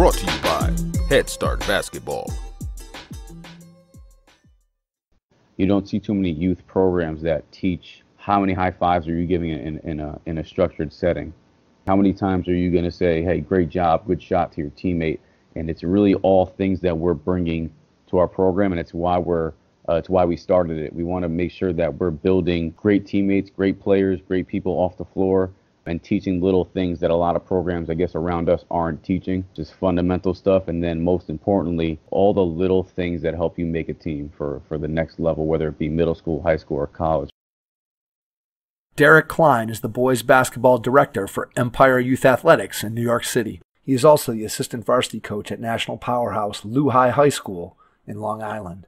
brought to you by Head Start Basketball. You don't see too many youth programs that teach how many high fives are you giving in a structured setting. How many times are you going to say, hey, great job, good shot to your teammate? And it's really all things that we're bringing to our program, and it's why we started it. We want to make sure that we're building great teammates, great players, great people off the floor, and teaching little things that a lot of programs, I guess, around us aren't teaching, just fundamental stuff. And then most importantly, all the little things that help you make a team for the next level, whether it be middle school, high school, or college. Derek Klein is the boys basketball director for Empire Youth Athletics in New York City. He is also the assistant varsity coach at national powerhouse Luhi High School in Long Island.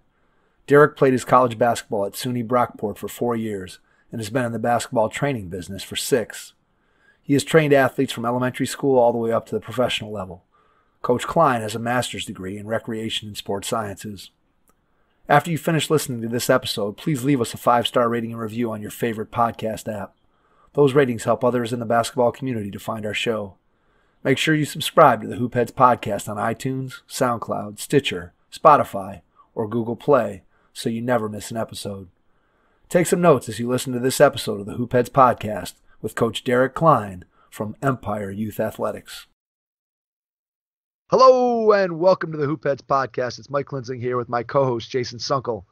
Derek played his college basketball at SUNY Brockport for 4 years and has been in the basketball training business for 6. He has trained athletes from elementary school all the way up to the professional level. Coach Klein has a master's degree in recreation and sports sciences. After you finish listening to this episode, please leave us a 5-star rating and review on your favorite podcast app. Those ratings help others in the basketball community to find our show. Make sure you subscribe to the Hoop Heads Podcast on iTunes, SoundCloud, Stitcher, Spotify, or Google Play so you never miss an episode. Take some notes as you listen to this episode of the Hoop Heads Podcast with Coach Derek Klein from Empire Youth Athletics. Hello and welcome to the Hoop Heads Podcast. It's Mike Clinzing here with my co-host Jason Sunkel.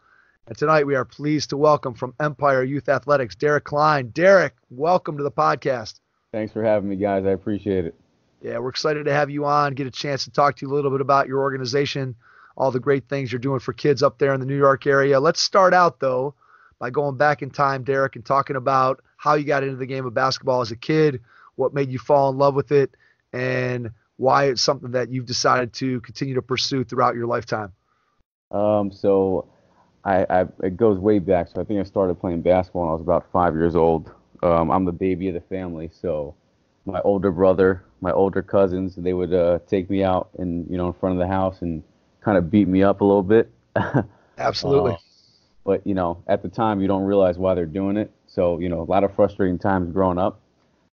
And tonight we are pleased to welcome from Empire Youth Athletics, Derek Klein. Derek, welcome to the podcast. Thanks for having me, guys. I appreciate it. Yeah, we're excited to have you on, get a chance to talk to you a little bit about your organization, all the great things you're doing for kids up there in the New York area. Let's start out, though, by going back in time, Derek, and talking about how you got into the game of basketball as a kid, what made you fall in love with it, and why it's something that you've decided to continue to pursue throughout your lifetime. So it goes way back. So I think I started playing basketball when I was about 5 years old. I'm the baby of the family, so my older brother, my older cousins, they would take me out and, you know, in front of the house and kind of beat me up a little bit. Absolutely. But, you know, at the time you don't realize why they're doing it. So, you know, a lot of frustrating times growing up.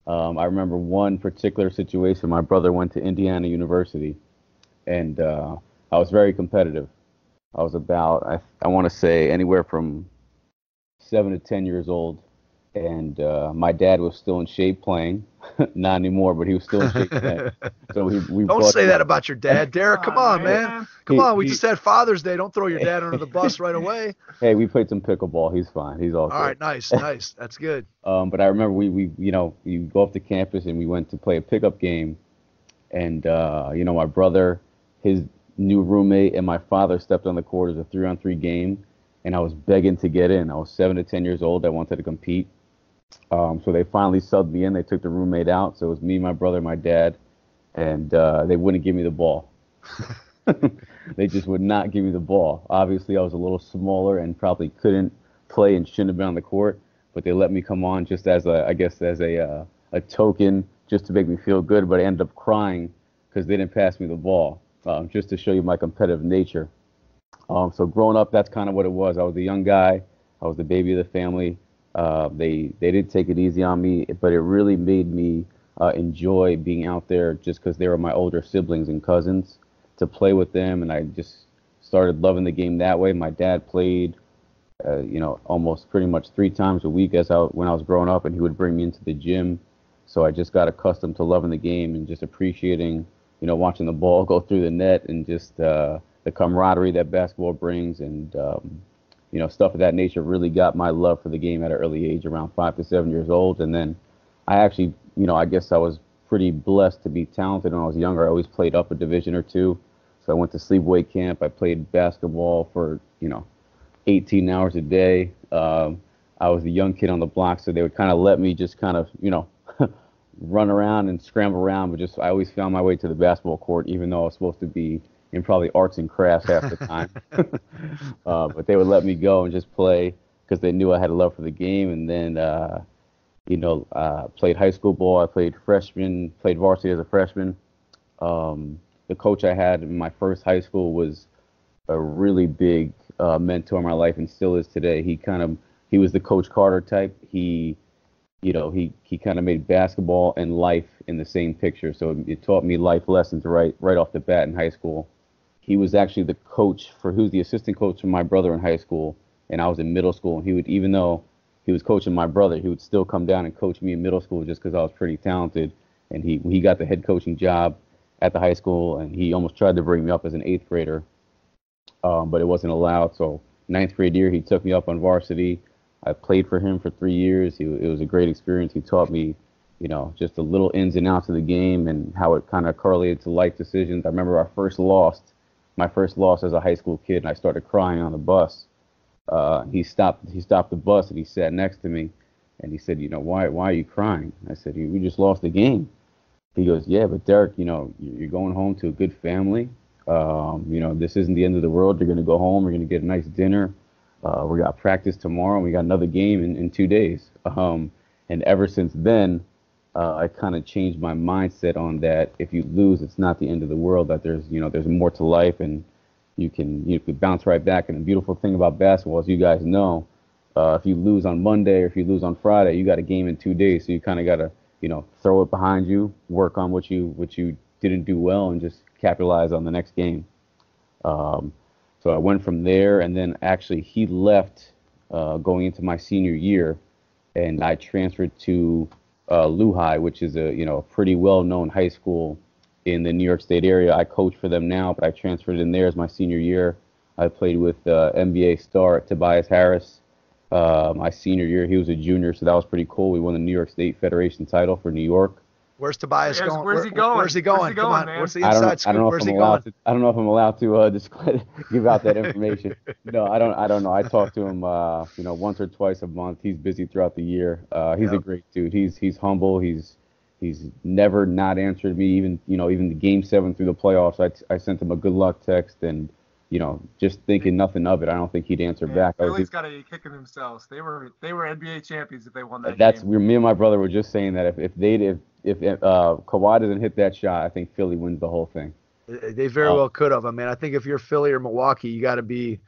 I remember one particular situation. My brother went to Indiana University, and I was very competitive. I was about, I want to say, anywhere from 7 to 10 years old. And my dad was still in shape playing. Not anymore, but he was still in shape playing. So we don't say that about your dad, Derek. Come on, man. Come on. We just had Father's Day. Don't throw your dad under the bus right away. Hey, we played some pickleball. He's fine. He's all good. All right, nice. That's good. But I remember we go up to campus and we went to play a pickup game. And, you know, my brother, his new roommate, and my father stepped on the court as a 3-on-3 game. And I was begging to get in. I was 7 to 10 years old. I wanted to compete. So they finally subbed me in. They took the roommate out. So it was me, my brother, my dad, and they wouldn't give me the ball. They just would not give me the ball. Obviously, I was a little smaller and probably couldn't play and shouldn't have been on the court, but they let me come on just as a token, just to make me feel good. But I ended up crying because they didn't pass me the ball, just to show you my competitive nature. So growing up, that's kind of what it was. I was the young guy. I was the baby of the family. They did take it easy on me, but it really made me enjoy being out there just because they were my older siblings and cousins, to play with them. And I just started loving the game that way. My dad played, you know, almost pretty much 3 times a week when I was growing up, and he would bring me into the gym. So I just got accustomed to loving the game and just appreciating, you know, watching the ball go through the net and just the camaraderie that basketball brings, and you know, stuff of that nature really got my love for the game at an early age, around 5 to 7 years old. And then I actually, you know, I guess I was pretty blessed to be talented when I was younger. I always played up a division or two. So I went to sleepaway camp. I played basketball for, you know, 18 hours a day. I was the young kid on the block, so they would kind of let me just kind of, you know, run around and scramble around. But just I always found my way to the basketball court, even though I was supposed to be in probably arts and crafts half the time. But they would let me go and just play because they knew I had a love for the game. And then, you know, played high school ball. I played freshman, played varsity as a freshman. The coach I had in my first high school was a really big mentor in my life and still is today. He was the Coach Carter type. He you know, he kind of made basketball and life in the same picture. So it taught me life lessons right off the bat in high school. He was actually the coach for, who's the assistant coach for my brother in high school, and I was in middle school. And he would, even though he was coaching my brother, he would still come down and coach me in middle school just because I was pretty talented. And he got the head coaching job at the high school, and he almost tried to bring me up as an 8th grader, but it wasn't allowed. So 9th grade year, he took me up on varsity. I played for him for 3 years. It was a great experience. He taught me, you know, just the little ins and outs of the game and how it kind of correlated to life decisions. I remember my first loss as a high school kid, and I started crying on the bus. He stopped the bus, and he sat next to me, and he said, you know, why are you crying? I said, we just lost the game. He goes, yeah, but Derek, you know, you're going home to a good family. You know, this isn't the end of the world. You're going to go home. We're going to get a nice dinner. We got practice tomorrow, and we got another game in 2 days. And ever since then, I kind of changed my mindset on that. If you lose, it's not the end of the world, that there's, you know, there's more to life, and you can bounce right back. And the beautiful thing about basketball, as you guys know, if you lose on Monday or if you lose on Friday, you got a game in 2 days. So you kind of got to, you know, throw it behind you, work on what you didn't do well, and just capitalize on the next game. So I went from there, and then actually he left going into my senior year, and I transferred to Luhi, which is a pretty well-known high school in the New York State area. I coach for them now, but I transferred in there as my senior year. I played with NBA star Tobias Harris. My senior year, he was a junior, so that was pretty cool. We won the New York State Federation title for New York. Where's Tobias going? Where's he going? Come on, man. What's the inside scoop? I don't know if I'm allowed to give out that information. No, I don't know. I talk to him, once or twice a month. He's busy throughout the year. He's a great dude. He's humble. He's never not answered me, even the Game 7 through the playoffs. I sent him a good luck text, and just thinking nothing of it. I don't think he'd answer back. Philly's got to be kicking themselves. They were NBA champions if they won that. That's game. Me and my brother were just saying that if Kawhi doesn't hit that shot, I think Philly wins the whole thing. They very well could have. I mean, I think if you're Philly or Milwaukee, you got to be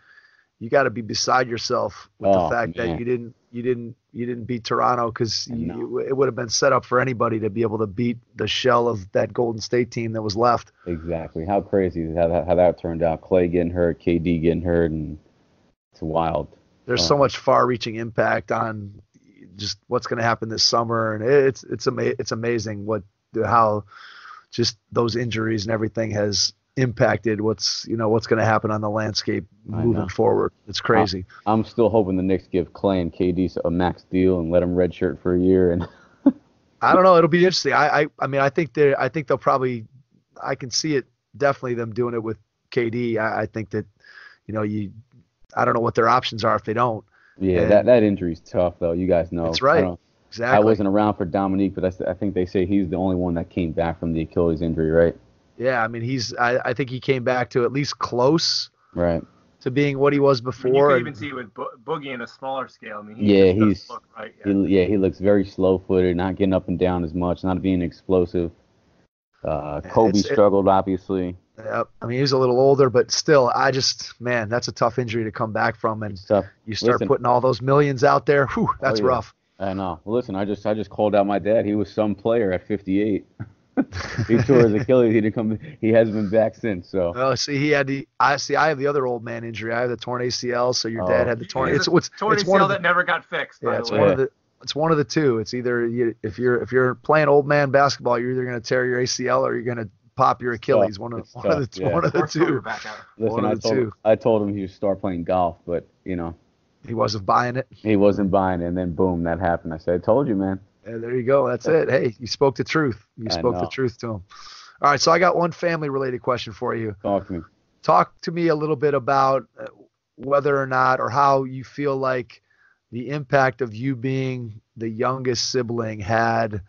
beside yourself with the fact that you didn't beat Toronto, because it would have been set up for anybody to be able to beat the shell of that Golden State team that was left. Exactly. How crazy is how that turned out. Klay getting hurt, KD getting hurt, and it's wild. There's so much far-reaching impact on just what's going to happen this summer, and it's amazing how just those injuries and everything has impacted what's going to happen on the landscape moving forward. It's crazy. I'm still hoping the Knicks give Klay and KD a max deal and let them redshirt for a year. And I don't know. It'll be interesting. I think they'll probably. I can see it definitely them doing it with KD. I think that I don't know what their options are if they don't. Yeah, and that injury's tough though. You guys know. That's right. Exactly. I wasn't around for Dominique, but I think they say he's the only one that came back from the Achilles injury, right? Yeah, I mean, I think he came back to at least close to being what he was before. You can even see with Boogie in a smaller scale. I mean, he look right. Yeah. He looks very slow-footed, not getting up and down as much, not being explosive. Kobe struggled, obviously. Yep. I mean, he's a little older, but still, that's a tough injury to come back from. And you start putting all those millions out there, whew, that's rough. I know. Well, listen, I just called out my dad. He was some player at 58. He tore his Achilles. He hasn't been back since. So. Oh, see, I have the other old man injury. I have the torn ACL. So your dad had the torn. It's torn ACL that never got fixed. Yeah, it's one of the two. It's either if you're playing old man basketball, you're either going to tear your ACL or you're going to pop your Achilles. One of the two. Listen, I told him he should start playing golf, but he wasn't buying it. And then boom, that happened. I said, I told you, man. And there you go. That's it. Hey, you spoke the truth. You spoke the truth to him. All right. So I got one family-related question for you. Talk to me a little bit about whether or not, or how you feel like the impact of you being the youngest sibling had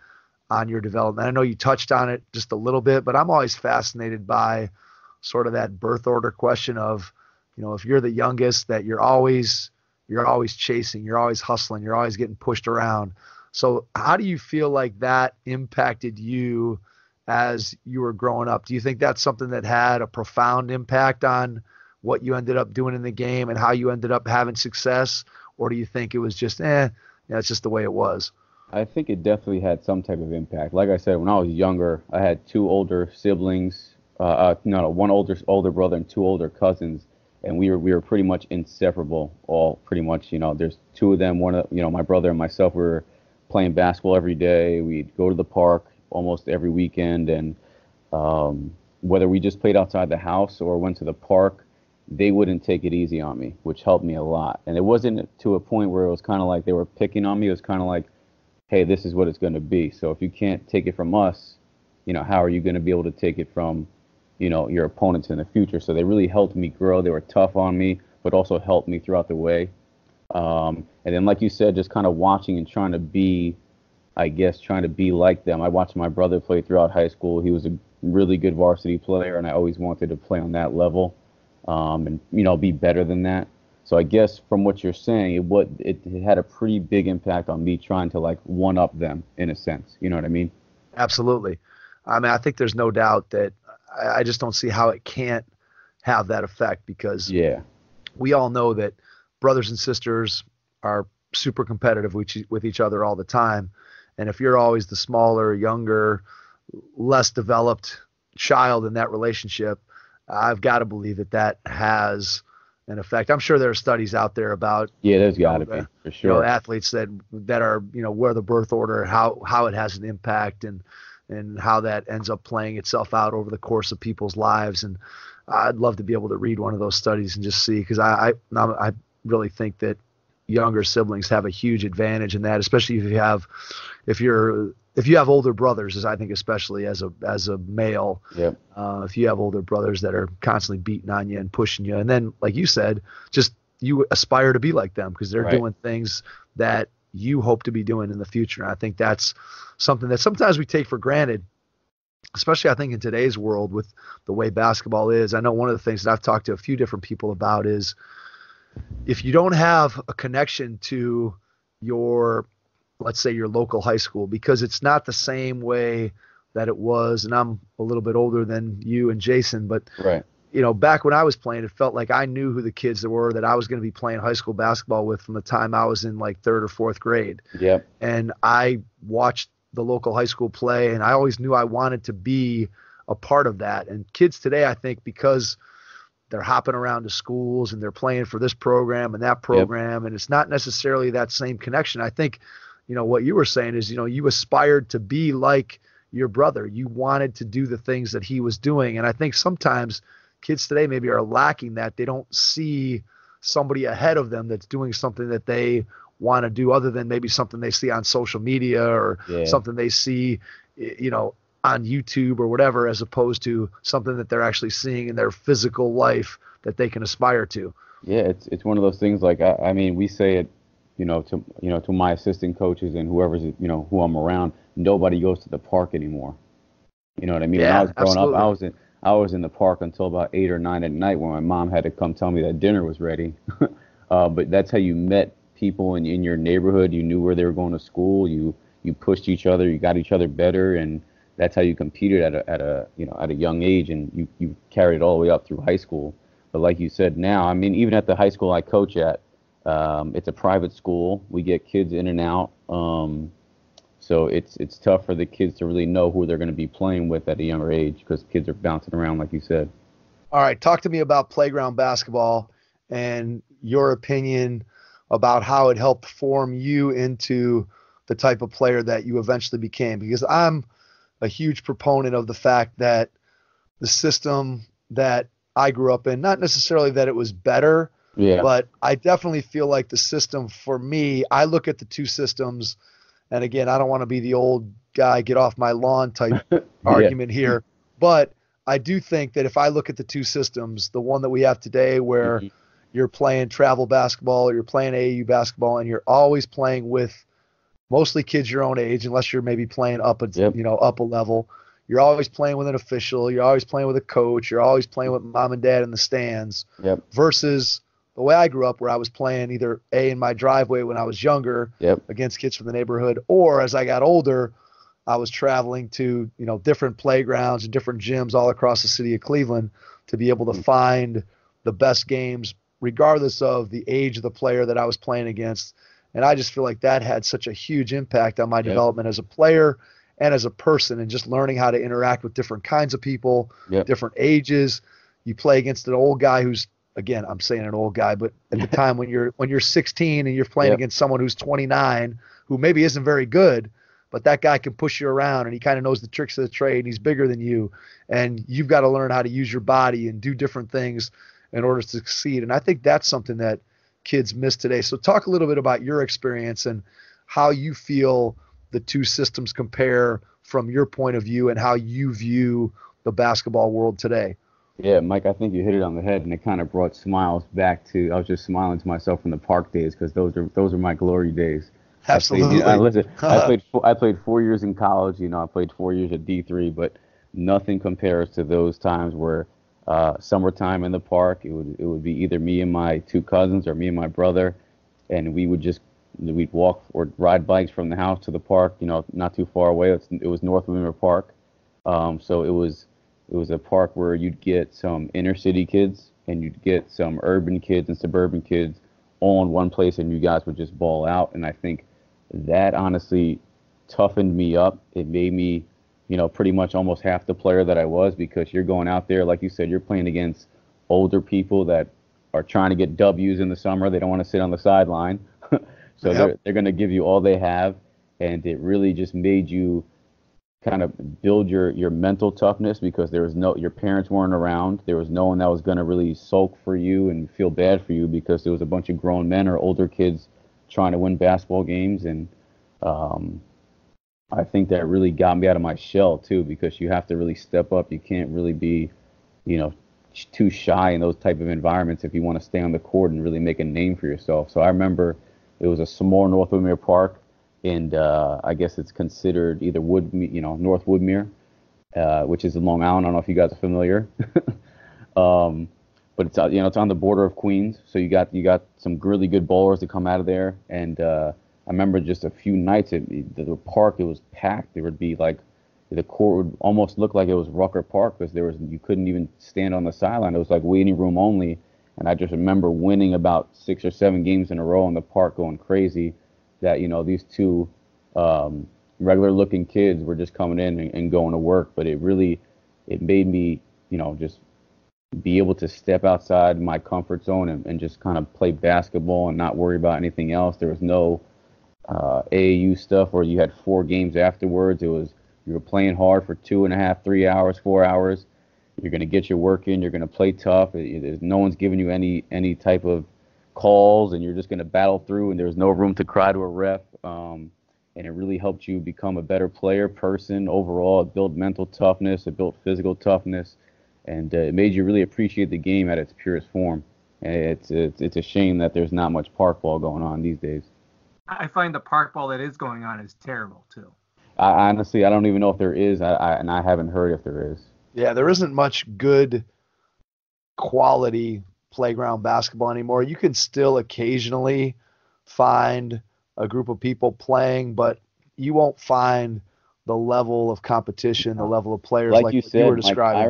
on your development. I know you touched on it just a little bit, but I'm always fascinated by sort of that birth order question of, if you're the youngest, that you're always chasing, you're always hustling, you're always getting pushed around. So how do you feel like that impacted you as you were growing up? Do you think that's something that had a profound impact on what you ended up doing in the game and how you ended up having success? Or do you think it was just, it's just the way it was? I think it definitely had some type of impact. Like I said, when I was younger, I had two older siblings, one older brother and two older cousins, and we were pretty much inseparable. All pretty much, there's two of them. One of my brother and myself, we were playing basketball every day. We'd go to the park almost every weekend, and whether we just played outside the house or went to the park, they wouldn't take it easy on me, which helped me a lot. And it wasn't to a point where it was kind of like they were picking on me. It was kind of like, hey, this is what it's going to be. So if you can't take it from us, how are you going to be able to take it from, your opponents in the future? So they really helped me grow. They were tough on me, but also helped me throughout the way. And then, like you said, just kind of watching and trying to be like them. I watched my brother play throughout high school. He was a really good varsity player, and I always wanted to play on that level, and, be better than that. So I guess from what you're saying, it had a pretty big impact on me trying to one-up them in a sense. You know what I mean? Absolutely. I mean, I think there's no doubt that I just don't see how it can't have that effect, because we all know that brothers and sisters are super competitive with each other all the time. And if you're always the smaller, younger, less developed child in that relationship, I've got to believe that has – in effect, I'm sure there are studies out there about there's got to be, for sure, athletes that are where the birth order, how it has an impact, and how that ends up playing itself out over the course of people's lives. And I'd love to be able to read one of those studies and just see, because I really think that younger siblings have a huge advantage in that, especially if you have older brothers, as I think, especially as a male, if you have older brothers that are constantly beating on you and pushing you. And then, like you said, just you aspire to be like them, because they're doing things that you hope to be doing in the future. And I think that's something that sometimes we take for granted, especially I think in today's world with the way basketball is. I know one of the things that I've talked to a few different people about is, if you don't have a connection to your local high school, because it's not the same way that it was. And I'm a little bit older than you and Jason, but back when I was playing, it felt like I knew who the kids were that I was going to be playing high school basketball with from the time I was in third or fourth grade. Yeah. And I watched the local high school play, and I always knew I wanted to be a part of that. And kids today, I think, because they're hopping around to schools and they're playing for this program and that program, and it's not necessarily that same connection. I think, what you were saying is, you aspired to be like your brother. You wanted to do the things that he was doing. And I think sometimes kids today maybe are lacking that. They don't see somebody ahead of them that's doing something that they want to do, other than maybe something they see on social media or something they see, on YouTube or whatever, as opposed to something that they're actually seeing in their physical life that they can aspire to. Yeah. It's one of those things. I mean, we say it, to my assistant coaches and whoever's, who I'm around, nobody goes to the park anymore. You know what I mean? Yeah, when I was growing up, I was in the park until about 8 or 9 at night, when my mom had to come tell me that dinner was ready. But that's how you met people in your neighborhood. You knew where they were going to school. You pushed each other, you got each other better. And that's how you competed at a young age. And you carried it all the way up through high school. But like you said, now, I mean, even at the high school I coach at, it's a private school. We get kids in and out, so it's tough for the kids to really know who they're going to be playing with at a younger age, because kids are bouncing around, like you said. All right, talk to me about playground basketball and your opinion about how it helped form you into the type of player that you eventually became, because I'm a huge proponent of the fact that the system that I grew up in, not necessarily that it was better, but I definitely feel like the system for me, I look at the two systems, and again, I don't want to be the old guy, get off my lawn type argument here, but I do think that if I look at the two systems, the one that we have today, where you're playing travel basketball or you're playing AAU basketball, and you're always playing with mostly kids your own age, unless you're maybe playing up a level, you're always playing with an official, you're always playing with a coach, you're always playing with mom and dad in the stands, versus the way I grew up, where I was playing either A, in my driveway when I was younger against kids from the neighborhood, or as I got older, I was traveling to different playgrounds and different gyms all across the city of Cleveland to be able to find the best games, regardless of the age of the player that I was playing against, And I just feel like that had such a huge impact on my development as a player and as a person, and just learning how to interact with different kinds of people, different ages. You play against an old guy who's, again, I'm saying an old guy, but at the time when you're 16 and you're playing against someone who's 29, who maybe isn't very good, but that guy can push you around and he kind of knows the tricks of the trade and he's bigger than you. And you've got to learn how to use your body and do different things in order to succeed. And I think that's something that kids miss today. So talk a little bit about your experience and how you feel the two systems compare from your point of view and how you view the basketball world today. Yeah, Mike, I think you hit it on the head, and it kind of brought smiles back to, I was just smiling to myself from the park days, because those are my glory days. Absolutely. I played 4 years in college. You know, I played 4 years at D3, but nothing compares to those times where summertime in the park, it would be either me and my two cousins or me and my brother, and we'd walk or ride bikes from the house to the park. You know, not too far away. It was North Woodmere Park, so it was a park where you'd get some inner city kids and you'd get some urban kids and suburban kids all in one place, and you guys would just ball out. And I think that honestly toughened me up. It made me, you know, pretty much almost half the player that I was, because you're going out there, like you said, you're playing against older people that are trying to get W's in the summer. They don't want to sit on the sideline. So they're going to give you all they have. And it really just made you kind of build your mental toughness, because there was your parents weren't around. There was no one that was going to really sulk for you and feel bad for you, because there was a bunch of grown men or older kids trying to win basketball games. And I think that really got me out of my shell too, because you have to really step up. You can't really be, you know, too shy in those type of environments if you want to stay on the court and really make a name for yourself. So I remember it was a small North Woodmere Park. And I guess it's considered either North Woodmere, which is in Long Island. I don't know if you guys are familiar, but it's on the border of Queens. So you got some really good ballers that come out of there. And I remember just a few nights the park, it was packed. There would be like the court would almost look like it was Rucker Park, because you couldn't even stand on the sideline. It was like waiting room only. And I just remember winning about 6 or 7 games in a row in the park, going crazy. That, you know, these two regular-looking kids were just coming in and going to work. But it made me, you know, just be able to step outside my comfort zone and just kind of play basketball and not worry about anything else. There was no AAU stuff where you had 4 games afterwards. It was, you were playing hard for 2.5, 3 hours, 4 hours. You're going to get your work in. You're going to play tough. No one's giving you any type of calls, and you're just going to battle through, and there's no room to cry to a ref, and it really helped you become a better player, person overall. It built mental toughness, it built physical toughness, and it made you really appreciate the game at its purest form. And it's a shame that there's not much park ball going on these days. I find the park ball that is going on is terrible too. I honestly don't even know if there is, and I haven't heard if there is. Yeah, there isn't much good quality playground basketball anymore. You can still occasionally find a group of people playing, but you won't find the level of competition, the level of players like you said, you were describing. I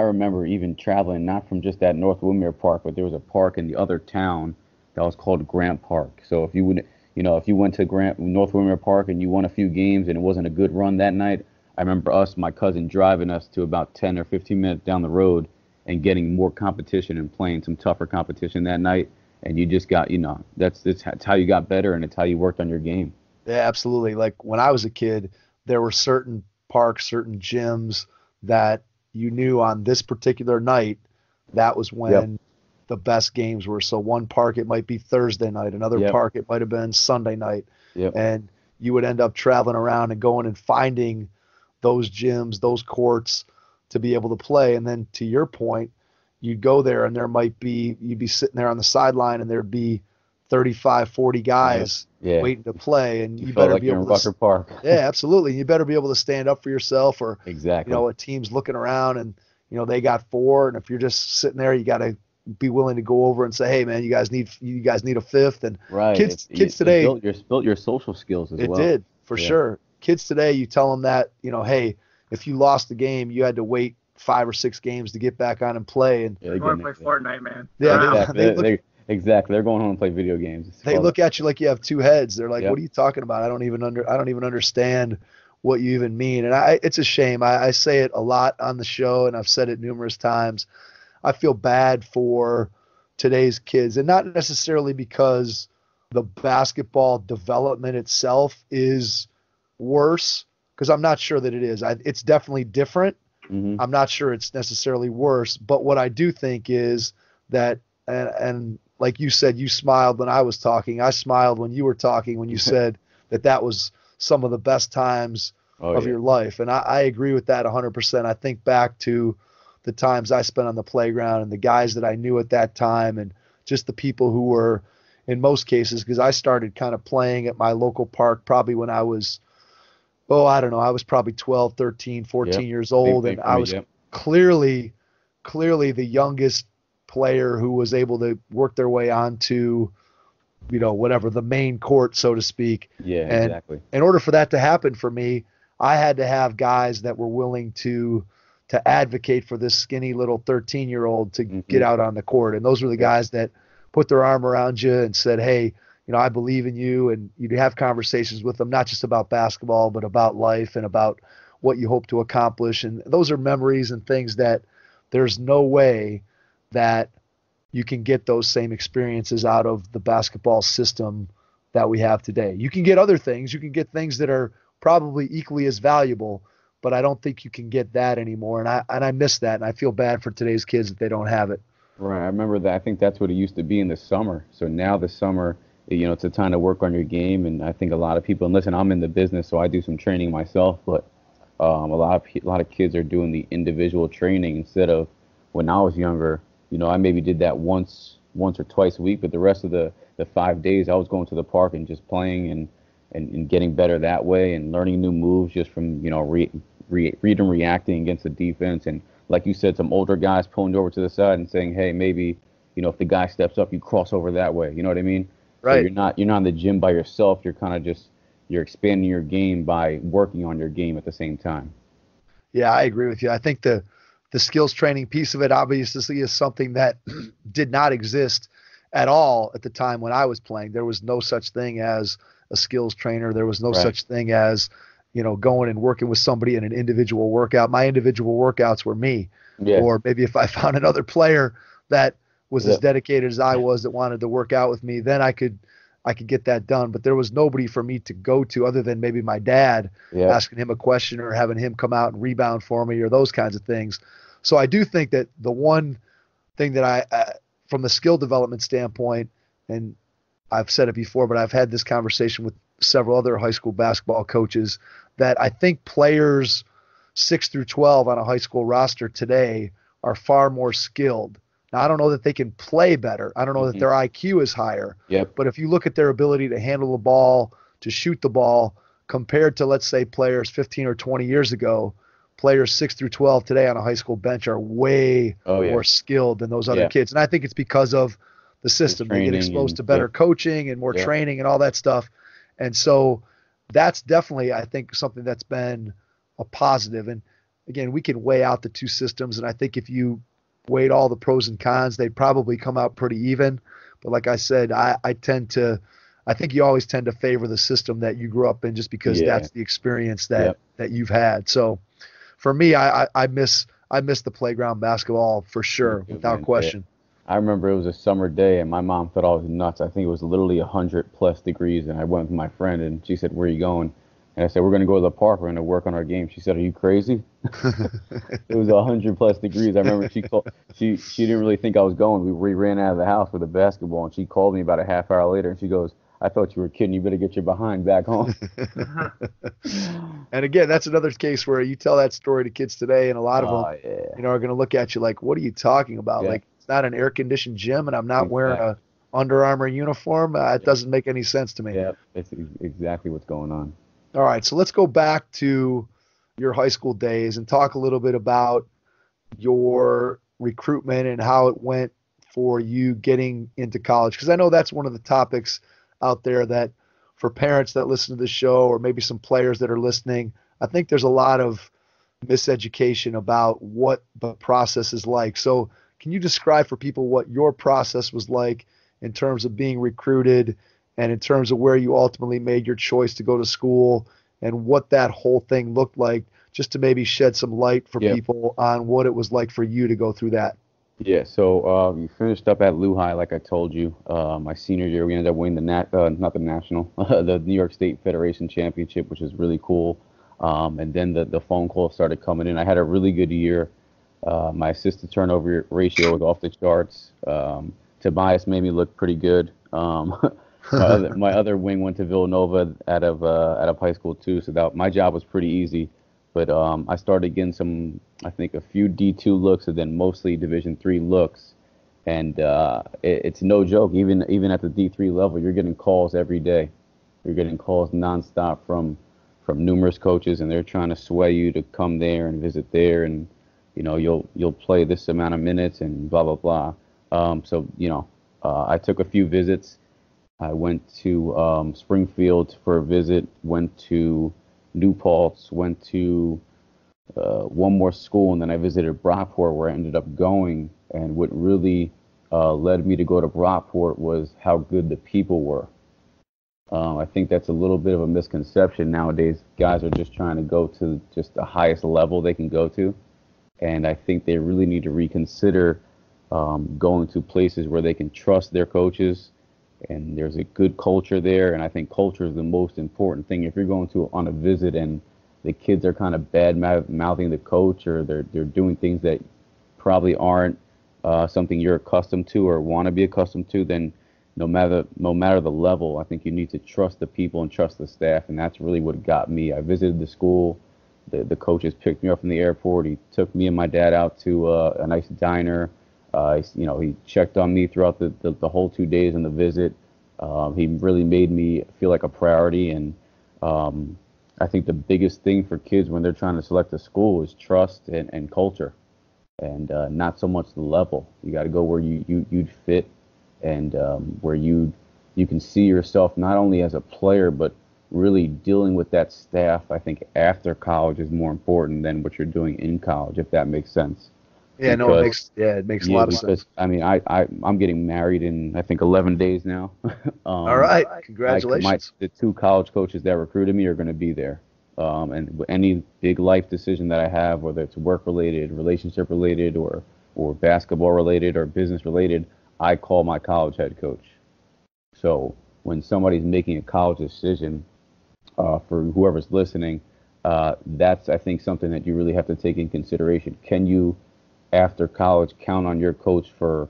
remember even traveling, not from just that North Woodmere Park, but there was a park in the other town that was called Grant Park. So if you went to North Woodmere Park and you won a few games and it wasn't a good run that night, I remember my cousin driving us to about 10 or 15 minutes down the road and getting more competition and playing some tougher competition that night. And you just got, you know, that's how you got better, and it's how you worked on your game. Yeah, absolutely. Like when I was a kid, there were certain parks, certain gyms that you knew on this particular night, that was when the best games were. So one park, it might be Thursday night. Another park, it might have been Sunday night. And you would end up traveling around and going and finding those gyms, those courts, to be able to play. And then to your point, you'd go there and you'd be sitting there on the sideline and there'd be 35, 40 guys waiting to play. And you better be able to, Park. Yeah, absolutely. You better be able to stand up for yourself, or, you know, a team's looking around and, you know, they got 4. And if you're just sitting there, you got to be willing to go over and say, hey man, you guys need a 5th. And kids today, built your social skills as well. It did for sure. Kids today, you tell them that, you know, hey, if you lost the game, you had to wait 5 or 6 games to get back on and play. And they want to play Fortnite, man. Yeah, they Exactly. They're going home and play video games. They look at you like you have two heads. They're like, yep. What are you talking about? I don't even understand what you even mean. And it's a shame. I say it a lot on the show, and I've said it numerous times. I feel bad for today's kids, and not necessarily because the basketball development itself is worse, because I'm not sure that it is. It's definitely different. Mm-hmm. I'm not sure it's necessarily worse, but what I do think is that, and like you said, you smiled when I was talking. I smiled when you were talking, when you said that was some of the best times of your life. And I agree with that 100%. I think back to the times I spent on the playground and the guys that I knew at that time, and just the people who were, in most cases, because I started kind of playing at my local park probably when I was, I was probably 12, 13, 14 years old. Big, and I was clearly the youngest player who was able to work their way onto, the main court, so to speak. Yeah, and exactly. In order for that to happen for me, I had to have guys that were willing to advocate for this skinny little 13-year-old to mm-hmm. get out on the court. And those were the guys that put their arm around you and said, hey, I believe in you, and you'd have conversations with them, not just about basketball, but about life and about what you hope to accomplish. And those are memories and things that there's no way that you can get those same experiences out of the basketball system that we have today. You can get other things. You can get things that are probably equally as valuable, but I don't think you can get that anymore. And I miss that, and I feel bad for today's kids that they don't have it. Right. I remember that. I think that's what it used to be in the summer. So now the summer, it's a time to work on your game. And I think a lot of people, and listen, I'm in the business, so I do some training myself, but a lot of kids are doing the individual training instead of when I was younger. I maybe did that once or twice a week, but the rest of the 5 days I was going to the park and just playing and getting better that way and learning new moves just from, read and reacting against the defense. And like you said, some older guys pulling over to the side and saying, hey, maybe, if the guy steps up, you cross over that way. You know what I mean? Right. So you're not in the gym by yourself. You're kind of just, you're expanding your game by working on your game at the same time. Yeah, I agree with you. I think the skills training piece of it obviously is something that did not exist at all at the time when I was playing. There was no such thing as a skills trainer. There was no such thing as, going and working with somebody in an individual workout. My individual workouts were me. Yeah. Or maybe if I found another player that was as dedicated as I was that wanted to work out with me, then I could get that done. But there was nobody for me to go to other than maybe my dad, asking him a question or having him come out and rebound for me or those kinds of things. So I do think that the one thing that I from the skill development standpoint, and I've said it before, but I've had this conversation with several other high school basketball coaches, that I think players 6 through 12 on a high school roster today are far more skilled. Now, I don't know that they can play better. I don't know that their IQ is higher. Yep. But if you look at their ability to handle the ball, to shoot the ball, compared to, let's say, players 15 or 20 years ago, players 6 through 12 today on a high school bench are way more skilled than those other kids. And I think it's because of the system. They get exposed to better coaching and more training and all that stuff. And so that's definitely, I think, something that's been a positive. And again, we can weigh out the two systems. And I think if you weighed all the pros and cons, they'd probably come out pretty even. But like I said, I think you always tend to favor the system that you grew up in, just because that's the experience that you've had. So for me, I miss the playground basketball for sure, without question. Yeah. I remember it was a summer day, and my mom thought I was nuts. I think it was literally 100-plus degrees, and I went with my friend, and she said, where are you going? And I said, we're going to go to the park. We're going to work on our game. She said, are you crazy? It was 100-plus degrees. I remember she didn't really think I was going. We ran out of the house with a basketball, and she called me about a half hour later, and she goes, I thought you were kidding. You better get your behind back home. And again, that's another case where you tell that story to kids today, and a lot of them are going to look at you like, what are you talking about? Yeah. Like, it's not an air-conditioned gym, and I'm not wearing a Under Armour uniform. It doesn't make any sense to me. Yeah, that's exactly what's going on. All right, so let's go back to your high school days and talk a little bit about your recruitment and how it went for you getting into college, because I know that's one of the topics out there that for parents that listen to the show, or maybe some players that are listening, I think there's a lot of miseducation about what the process is like. So can you describe for people what your process was like in terms of being recruited and in terms of where you ultimately made your choice to go to school and what that whole thing looked like, just to maybe shed some light for people on what it was like for you to go through that. Yeah, so we finished up at Luhi, like I told you. My senior year, we ended up winning the New York State Federation Championship, which is really cool. And then the phone calls started coming in. I had a really good year. My assistant turnover ratio was off the charts. Tobias made me look pretty good. My other wing went to Villanova out of high school too, so my job was pretty easy. But I started getting I think a few D2 looks and then mostly Division III looks. And it's no joke, even at the D3 level, you're getting calls every day. You're getting calls nonstop from numerous coaches, and they're trying to sway you to come there and visit there, and you'll play this amount of minutes and blah blah blah. I took a few visits. I went to Springfield for a visit. Went to New Paltz. Went to one more school, and then I visited Brockport, where I ended up going. And what really led me to go to Brockport was how good the people were. I think that's a little bit of a misconception nowadays. Guys are just trying to go to just the highest level they can go to. And I think they really need to reconsider going to places where they can trust their coaches, and there's a good culture there. And I think culture is the most important thing. If you're going on a visit and the kids are kind of bad mouthing the coach, or they're doing things that probably aren't something you're accustomed to or want to be accustomed to, then no matter the level, I think you need to trust the people and trust the staff. And that's really what got me. I visited the school. The coaches picked me up from the airport. He took me and my dad out to a nice diner. He checked on me throughout the whole 2 days on the visit. He really made me feel like a priority. And I think the biggest thing for kids when they're trying to select a school is trust and culture, and not so much the level. You got to go where you'd fit, and where you can see yourself not only as a player but really dealing with that staff. I think after college is more important than what you're doing in college, if that makes sense. Yeah, because, no, it makes a lot of sense. I mean, I'm getting married in, I think, 11 days now. All right, congratulations. The two college coaches that recruited me are going to be there. And any big life decision that I have, whether it's work-related, relationship-related, or basketball-related, or business-related, I call my college head coach. So when somebody's making a college decision, for whoever's listening, that's, I think, something that you really have to take in consideration. Can you, after college, count on your coach for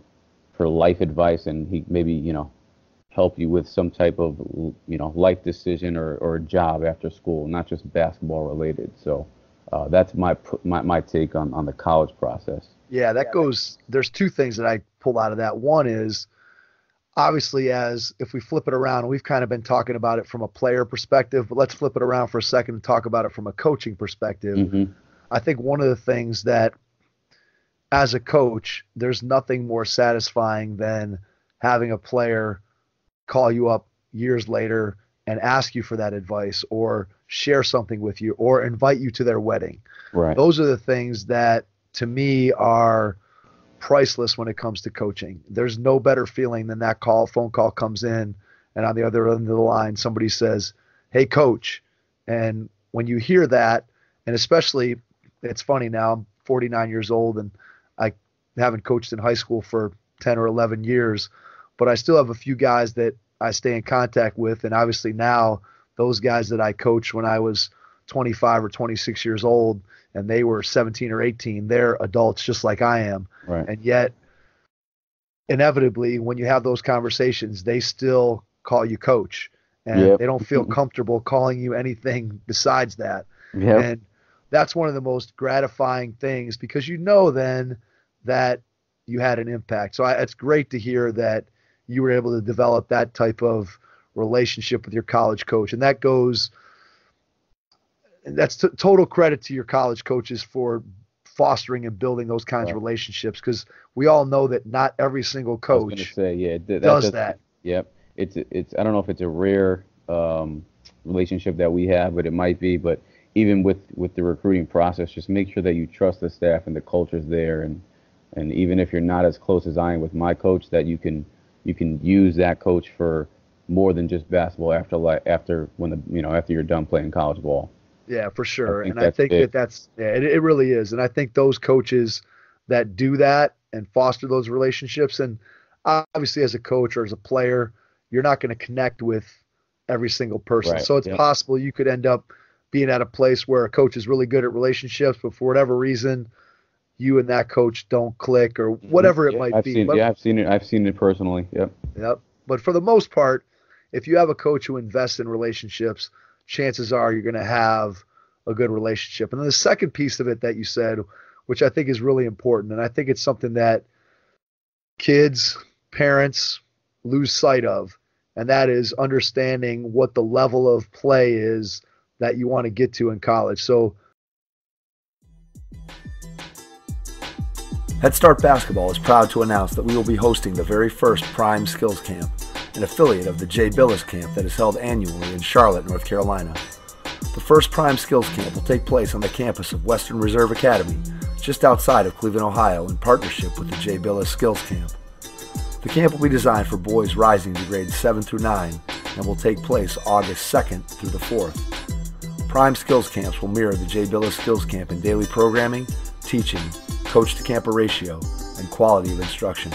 life advice, and he maybe, help you with some type of, life decision or a job after school, not just basketball related. So that's my take on the college process. Yeah, that goes, there's two things that I pull out of that. One is, obviously, as if we flip it around, we've kind of been talking about it from a player perspective, but let's flip it around for a second and talk about it from a coaching perspective. Mm-hmm. I think one of the things that, as a coach, there's nothing more satisfying than having a player call you up years later and ask you for that advice, or share something with you, or invite you to their wedding. Right. Those are the things that, to me, are priceless when it comes to coaching. There's no better feeling than that phone call comes in, and on the other end of the line somebody says, "Hey, coach." And when you hear that, and especially, it's funny, now I'm 49 years old and I haven't coached in high school for 10 or 11 years, but I still have a few guys that I stay in contact with, and obviously now those guys that I coached when I was 25 or 26 years old and they were 17 or 18, they're adults just like I am. Right. And yet, inevitably, when you have those conversations, they still call you coach, and they don't feel comfortable calling you anything besides that. Yep. And that's one of the most gratifying things, because then that you had an impact. So it's great to hear that you were able to develop that type of relationship with your college coach. And that goes... that's total credit to your college coaches for fostering and building those kinds of relationships, because we all know that not every single coach does that. Yep. It's I don't know if it's a rare relationship that we have, but it might be. But even with the recruiting process, just make sure that you trust the staff and the culture's there, and even if you're not as close as I am with my coach, that you can you can use that coach for more than just basketball after you're done playing college ball. Yeah, for sure. And I think it really is. And I think those coaches that do that and foster those relationships, and obviously as a coach or as a player, you're not going to connect with every single person. Right. So it's possible you could end up being at a place where a coach is really good at relationships, but for whatever reason, you and that coach don't click or whatever it might be. I've seen it. I've seen it personally. Yep. Yep. But for the most part, if you have a coach who invests in relationships, chances are you're going to have a good relationship. And then the second piece of it that you said, which I think is really important, and I think it's something that kids, parents lose sight of, and that is understanding what the level of play is that you want to get to in college. So Head Start Basketball is proud to announce that we will be hosting the very first Prime Skills Camp, an affiliate of the Jay Billis Camp that is held annually in Charlotte, North Carolina. The first Prime Skills Camp will take place on the campus of Western Reserve Academy, just outside of Cleveland, Ohio, in partnership with the Jay Billis Skills Camp. The camp will be designed for boys rising to grades 7 through 9 and will take place August 2nd through the 4th. Prime Skills Camps will mirror the Jay Billis Skills Camp in daily programming, teaching, coach-to-camper ratio, and quality of instruction.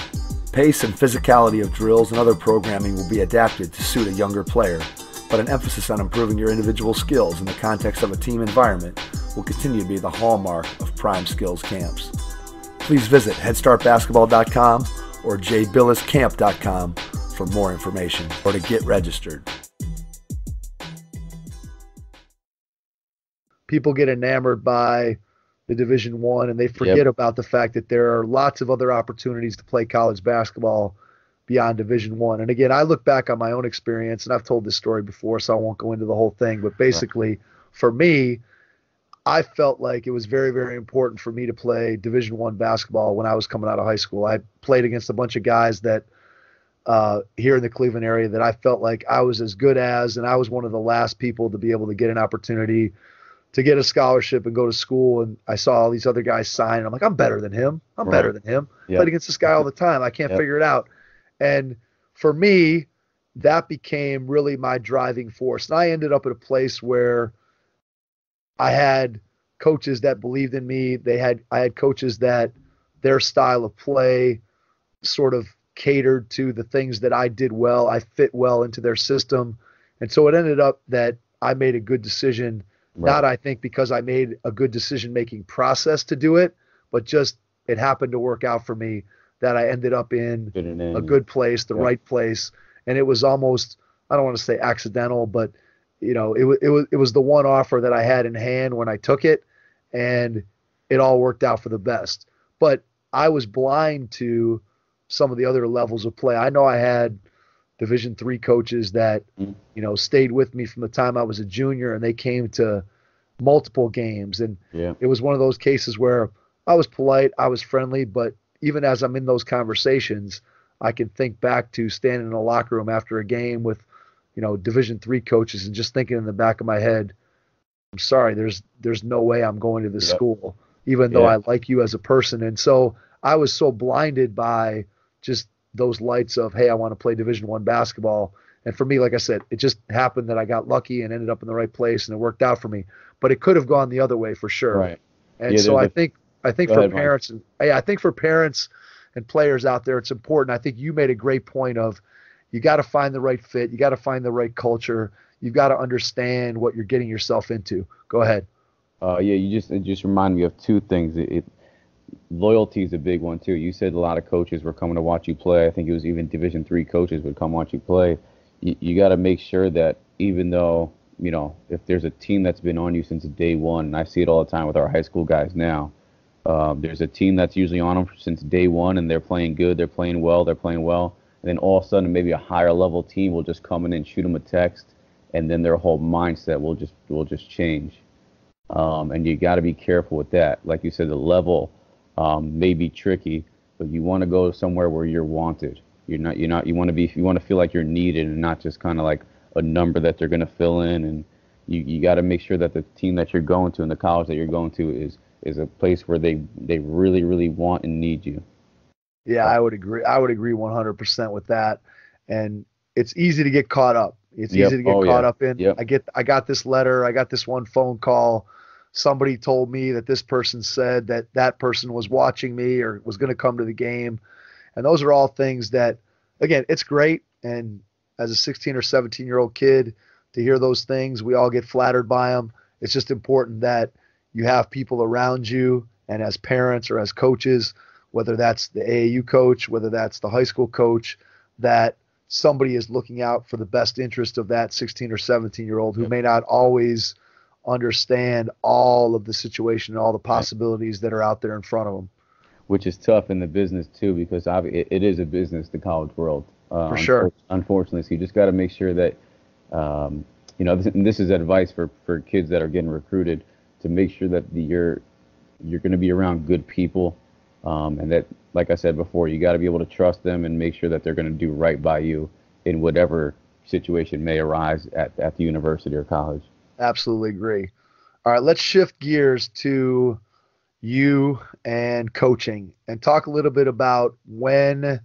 Pace and physicality of drills and other programming will be adapted to suit a younger player, but an emphasis on improving your individual skills in the context of a team environment will continue to be the hallmark of Prime Skills Camps. Please visit headstartbasketball.com or jbilliscamp.com for more information or to get registered. People get enamored by the Division I, and they forget about the fact that there are lots of other opportunities to play college basketball beyond Division I. And again, I look back on my own experience, and I've told this story before, so I won't go into the whole thing. But basically, for me, I felt like it was very, very important for me to play Division I basketball when I was coming out of high school. I played against a bunch of guys that here in the Cleveland area that I felt like I was as good as, and I was one of the last people to be able to get an opportunity to get a scholarship and go to school. And I saw all these other guys sign, and I'm like, I'm better than him. I'm better than him. Yep. I played against this guy all the time. I can't figure it out. And for me, that became really my driving force. And I ended up at a place where I had coaches that believed in me. I had coaches that their style of play sort of catered to the things that I did well. I fit well into their system. And so it ended up that I made a good decision. Right. Not, I think, because I made a good decision-making process to do it, but just it happened to work out for me that I ended up in a good place, the right place. And it was almost, I don't want to say accidental, but you know, it was the one offer that I had in hand when I took it, and it all worked out for the best. But I was blind to some of the other levels of play. I know I had Division III coaches that, you know, stayed with me from the time I was a junior, and they came to multiple games. And it was one of those cases where I was polite, I was friendly, but even as I'm in those conversations, I can think back to standing in a locker room after a game with, you know, Division III coaches and just thinking in the back of my head, I'm sorry, there's no way I'm going to this school, even though I like you as a person. And so I was so blinded by just those lights of, hey, I want to play Division I basketball. And for me, like I said, it just happened that I got lucky and ended up in the right place, and it worked out for me. But it could have gone the other way for sure. Right. And so I think for parents, and I think for parents and players out there, it's important. I think you made a great point of, you got to find the right fit. You got to find the right culture. You've got to understand what you're getting yourself into. Go ahead. You just remind me of two things. Loyalty is a big one too. You said a lot of coaches were coming to watch you play. I think it was even Division III coaches would come watch you play. You got to make sure that, even though, you know, if there's a team that's been on you since day one, and I see it all the time with our high school guys now, there's a team that's usually on them since day one, and they're playing good, they're playing well, and then all of a sudden maybe a higher level team will just come in and shoot them a text, and then their whole mindset will just change. And you got to be careful with that. Like you said, the level may be tricky, but you want to go somewhere where you're wanted. You want to feel like you're needed and not just kind of like a number that they're going to fill in. And you got to make sure that the team that you're going to and the college that you're going to is a place where they really, really want and need you. Yeah, I would agree. 100% with that. And it's easy to get caught up. It's easy to get caught up in. I got this letter. I got this one phone call. Somebody told me that this person said that that person was watching me or was going to come to the game. And those are all things that, again, it's great. And as a 16 or 17-year-old kid, to hear those things, we all get flattered by them. It's just important that you have people around you, and as parents or as coaches, whether that's the AAU coach, whether that's the high school coach, that somebody is looking out for the best interest of that 16 or 17-year-old who may not always understand all of the situation and all the possibilities that are out there in front of them. Which is tough in the business, too, because it is a business, the college world. For sure. Unfortunately, so you just got to make sure that, you know, this is advice for kids that are getting recruited, to make sure that you're going to be around good people, and that, like I said before, you got to be able to trust them and make sure that they're going to do right by you in whatever situation may arise at the university or college. Absolutely agree. All right, let's shift gears to you and coaching and talk a little bit about when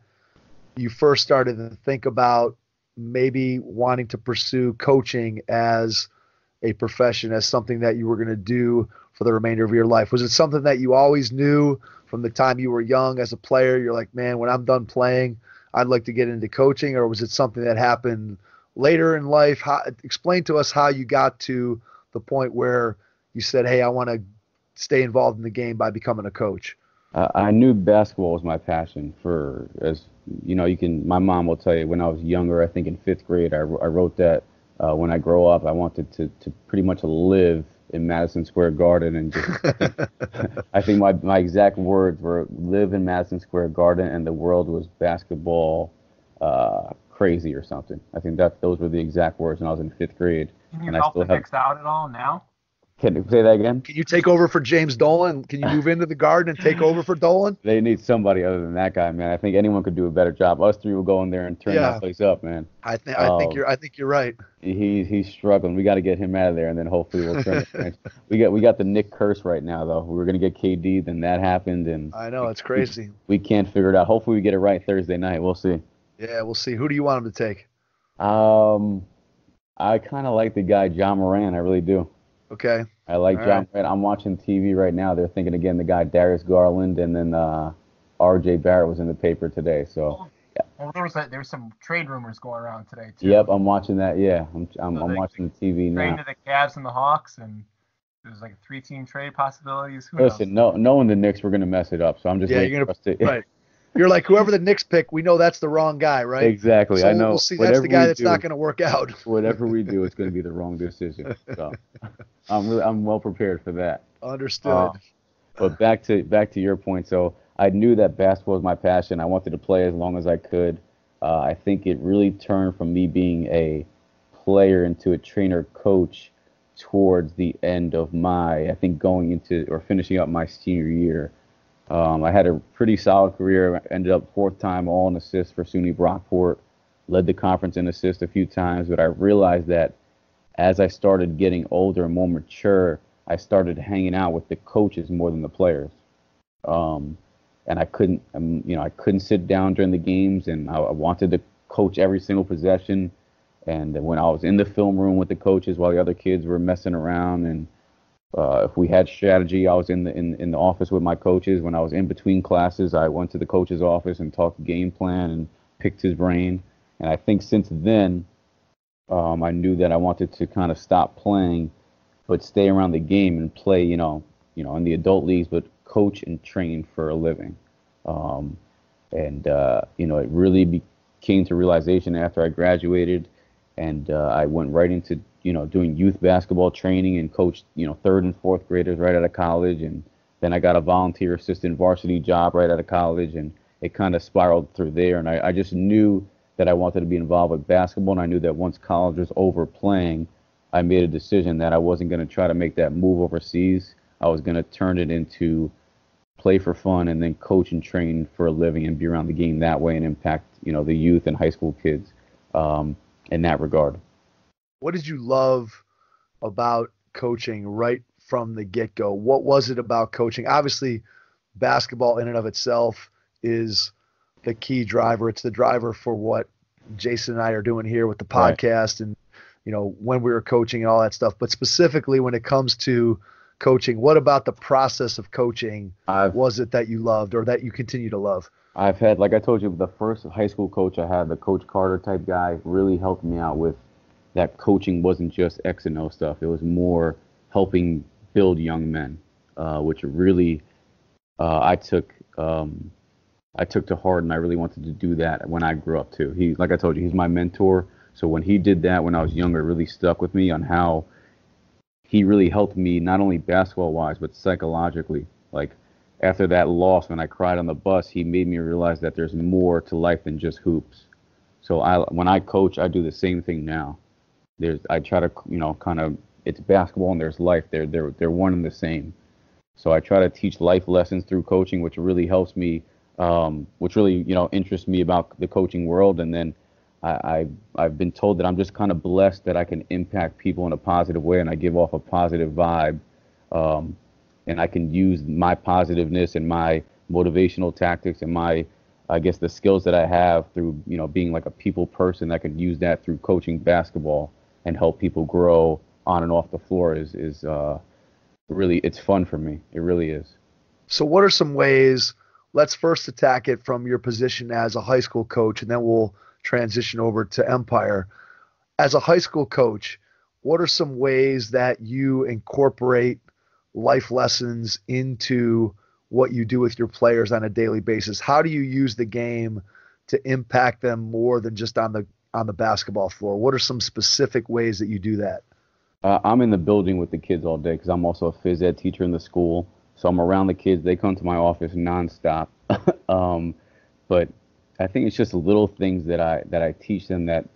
you first started to think about maybe wanting to pursue coaching as a profession, as something that you were going to do for the remainder of your life. Was it something that you always knew from the time you were young as a player? You're like, man, when I'm done playing, I'd like to get into coaching. Or was it something that happened later in life? Explain to us how you got to the point where you said, hey, I want to stay involved in the game by becoming a coach. I knew basketball was my passion for, as you know, my mom will tell you, when I was younger, I think in fifth grade, I wrote that when I grow up, I wanted to pretty much live in Madison Square Garden, and just I think my exact words were live in Madison Square Garden, and the world was basketball crazy or something. I think that those were the exact words when I was in fifth grade. Can you help the Knicks out at all now? Can you say that again? Can you take over for James Dolan? Can you move into the Garden and take over for Dolan? They need somebody other than that guy, man. I think anyone could do a better job. Us three will go in there and turn that place up, man. I think you're right. He's struggling. We got to get him out of there, and then hopefully we'll turn it. We got the Nick curse right now, though. We were gonna get KD, then that happened, and I know it's crazy. We can't figure it out. Hopefully we get it right Thursday night. We'll see. Yeah, we'll see. Who do you want him to take? I kind of like the guy John Moran. I really do. Okay. I like John Moran. I'm watching TV right now. They're thinking again the guy Darius Garland, and then R.J. Barrett was in the paper today. So there was some trade rumors going around today too. Yep, I'm watching that. Yeah, I'm watching the TV now. Trade to the Cavs and the Hawks, and there's like 3-team trade possibilities. Listen, knowing the Knicks, we're gonna mess it up. So I'm just right. You're like, whoever the Knicks pick, we know that's the wrong guy, right? Exactly. So I know. We'll see. That's the guy that's not going to work out. Whatever we do, it's going to be the wrong decision. So I'm well prepared for that. Understood. But back to your point. So I knew that basketball was my passion. I wanted to play as long as I could. I think it really turned from me being a player into a trainer coach towards the end of going into or finishing up my senior year. I had a pretty solid career. I ended up 4th-time all in assists for SUNY Brockport, led the conference in assists a few times, but I realized that as I started getting older and more mature, I started hanging out with the coaches more than the players. And I couldn't sit down during the games, and I wanted to coach every single possession. And when I was in the film room with the coaches while the other kids were messing around, and if we had strategy, I was in the office with my coaches. When I was in between classes, I went to the coach's office and talked game plan and picked his brain. And I think since then, I knew that I wanted to kind of stop playing, but stay around the game and play, in the adult leagues, but coach and train for a living. It really came to realization after I graduated, and I went right into doing youth basketball training, and coached, 3rd and 4th graders right out of college. And then I got a volunteer assistant varsity job right out of college, and it kind of spiraled through there. And I just knew that I wanted to be involved with basketball, and I knew that once college was over playing, I made a decision that I wasn't going to try to make that move overseas. I was going to turn it into play for fun and then coach and train for a living and be around the game that way and impact, the youth and high school kids in that regard. What did you love about coaching right from the get-go? What was it about coaching? Obviously, basketball in and of itself is the key driver. It's the driver for what Jason and I are doing here with the podcast, right, and, you know, when we were coaching and all that stuff. But specifically when it comes to coaching, what about the process of coaching was it that you loved or that you continue to love? I've had, like I told you, the first high school coach I had, the Coach Carter type guy, really helped me out with that. Coaching wasn't just X and O stuff. It was more helping build young men, which really I took to heart, and I really wanted to do that when I grew up too. He, like I told you, he's my mentor. So when he did that when I was younger, it really stuck with me on how he really helped me not only basketball-wise but psychologically. Like after that loss, when I cried on the bus, he made me realize that there's more to life than just hoops. So when I coach, I do the same thing now. I try to, you know, kind of, it's basketball and there's life. They're one and the same. So I try to teach life lessons through coaching, which really helps me, which really, you know, interests me about the coaching world. And then I've been told that I'm just kind of blessed that I can impact people in a positive way, and I give off a positive vibe, and I can use my positiveness and my motivational tactics and my, I guess, the skills that I have through, you know, being like a people person. I can use that through coaching basketball and help people grow on and off the floor. Is really, it's fun for me. It really is. So what are some ways? Let's first attack it from your position as a high school coach, and then we'll transition over to Empire. As a high school coach, what are some ways that you incorporate life lessons into what you do with your players on a daily basis? How do you use the game to impact them more than just on the basketball floor? What are some specific ways that you do that? I'm in the building with the kids all day because I'm also a phys ed teacher in the school. So I'm around the kids. They come to my office nonstop. But I think it's just little things that I teach them that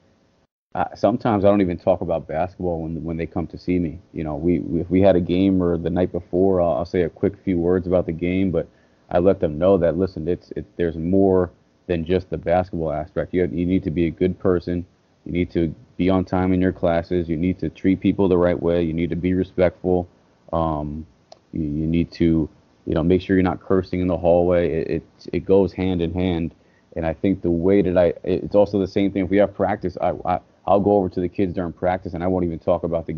sometimes I don't even talk about basketball when they come to see me. You know, if we had a game or the night before, I'll say a quick few words about the game. But I let them know that, listen, there's more than just the basketball aspect. You need to be a good person. You need to be on time in your classes. You need to treat people the right way. You need to be respectful. You need to, you know, make sure you're not cursing in the hallway. It goes hand in hand. And I think the way that it's also the same thing. If we have practice, I'll go over to the kids during practice, and I won't even talk about I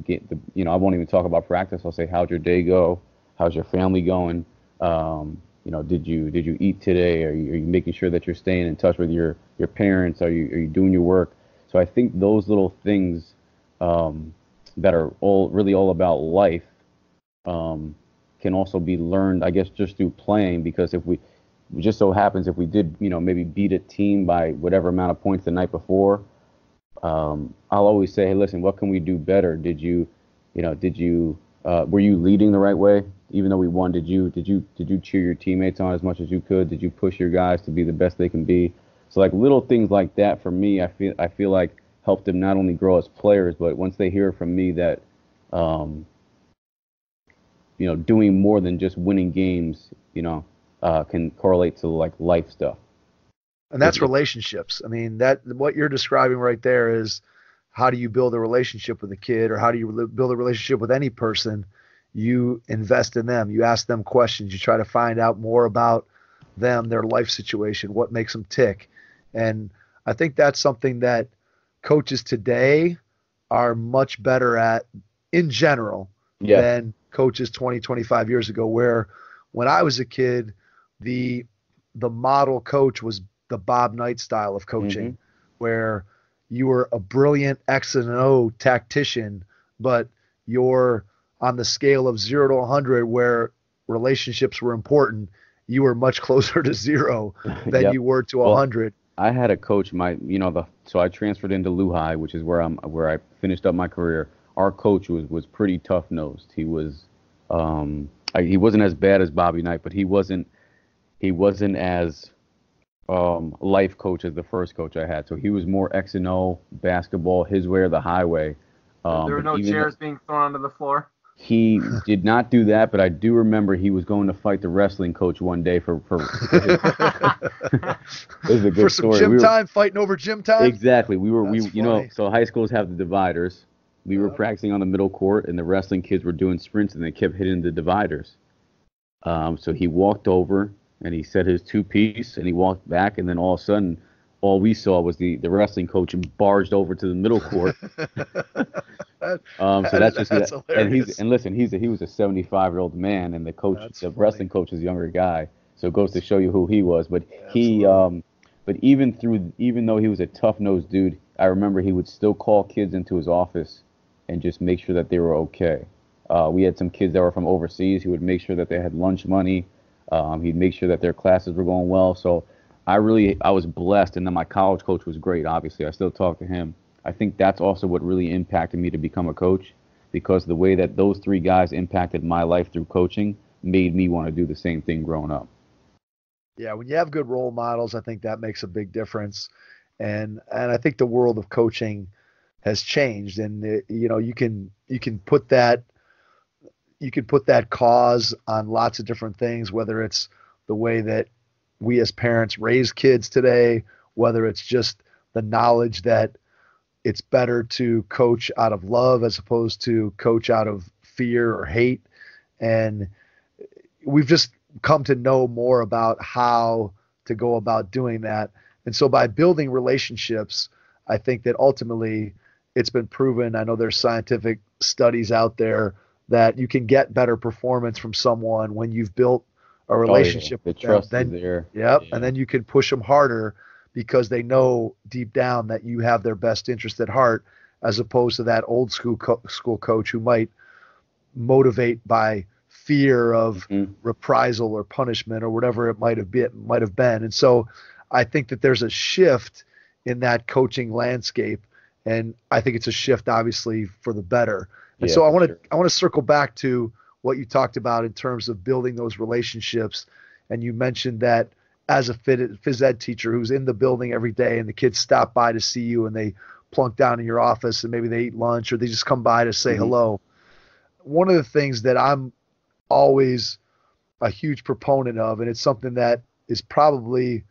won't even talk about practice. I'll say, "How'd your day go? How's your family going? You know, did you eat today? Are you making sure that you're staying in touch with your parents? Are you doing your work?" So I think those little things that are all about life can also be learned, I guess, just through playing. Because if we did, you know, maybe beat a team by whatever amount of points the night before, I'll always say, "Hey, listen, what can we do better? Were you leading the right way? Even though we won, did you cheer your teammates on as much as you could? Did you push your guys to be the best they can be?" So like little things like that for me, I feel like helped them not only grow as players, but once they hear from me that, you know, doing more than just winning games, you know, can correlate to like life stuff. And that's relationships. I mean, that what you're describing right there is how do you build a relationship with a kid, or how do you build a relationship with any person? You invest in them. You ask them questions. You try to find out more about them, their life situation, what makes them tick. And I think that's something that coaches today are much better at in general than coaches 20, 25 years ago, where when I was a kid, the model coach was the Bob Knight style of coaching, where you were a brilliant X and O tactician, but you're on the scale of 0 to 100 where relationships were important. You were much closer to 0 than you were to 100. I had a coach, so I transferred into Luhi, which is where I finished up my career. Our coach was pretty tough nosed. He was, he wasn't as bad as Bobby Knight, but he wasn't as life coach as the first coach I had. So he was more X and O basketball, his way or the highway. There were no chairs being thrown onto the floor. He did not do that, but I do remember he was going to fight the wrestling coach one day for gym time, fighting over gym time. Exactly. So high schools have the dividers. We were practicing on the middle court, and the wrestling kids were doing sprints, and they kept hitting the dividers. So he walked over, and he said his two-piece, and he walked back, and then all of a sudden, all we saw was the wrestling coach and barged over to the middle court. So that's just, and he was a 75-year-old man, and the coach, wrestling coach, is a younger guy. So it goes to show you who he was. But even though he was a tough-nosed dude, I remember he would still call kids into his office and just make sure that they were okay. We had some kids that were from overseas. He would make sure that they had lunch money. He'd make sure that their classes were going well. So I was blessed. And then my college coach was great, obviously. I still talk to him. I think that's also what really impacted me to become a coach, because the way that those three guys impacted my life through coaching made me want to do the same thing growing up. Yeah, when you have good role models, I think that makes a big difference. And I think the world of coaching has changed, and you can put that cause on lots of different things, whether it's the way that we as parents raise kids today, whether it's just the knowledge that it's better to coach out of love as opposed to coach out of fear or hate. And we've just come to know more about how to go about doing that. And so by building relationships, I think that ultimately it's been proven. I know there's scientific studies out there that you can get better performance from someone when you've built a relationship with them. Trust is there. Yep. Yeah. And then you can push them harder because they know deep down that you have their best interest at heart, as opposed to that old school school coach who might motivate by fear of reprisal or punishment or whatever it might have been. And so I think that there's a shift in that coaching landscape, and I think it's a shift obviously for the better. And so I want to circle back to what you talked about in terms of building those relationships. And you mentioned that as a phys ed teacher who's in the building every day, and the kids stop by to see you and they plunk down in your office and maybe they eat lunch or they just come by to say hello. One of the things that I'm always a huge proponent of, and it's something that is probably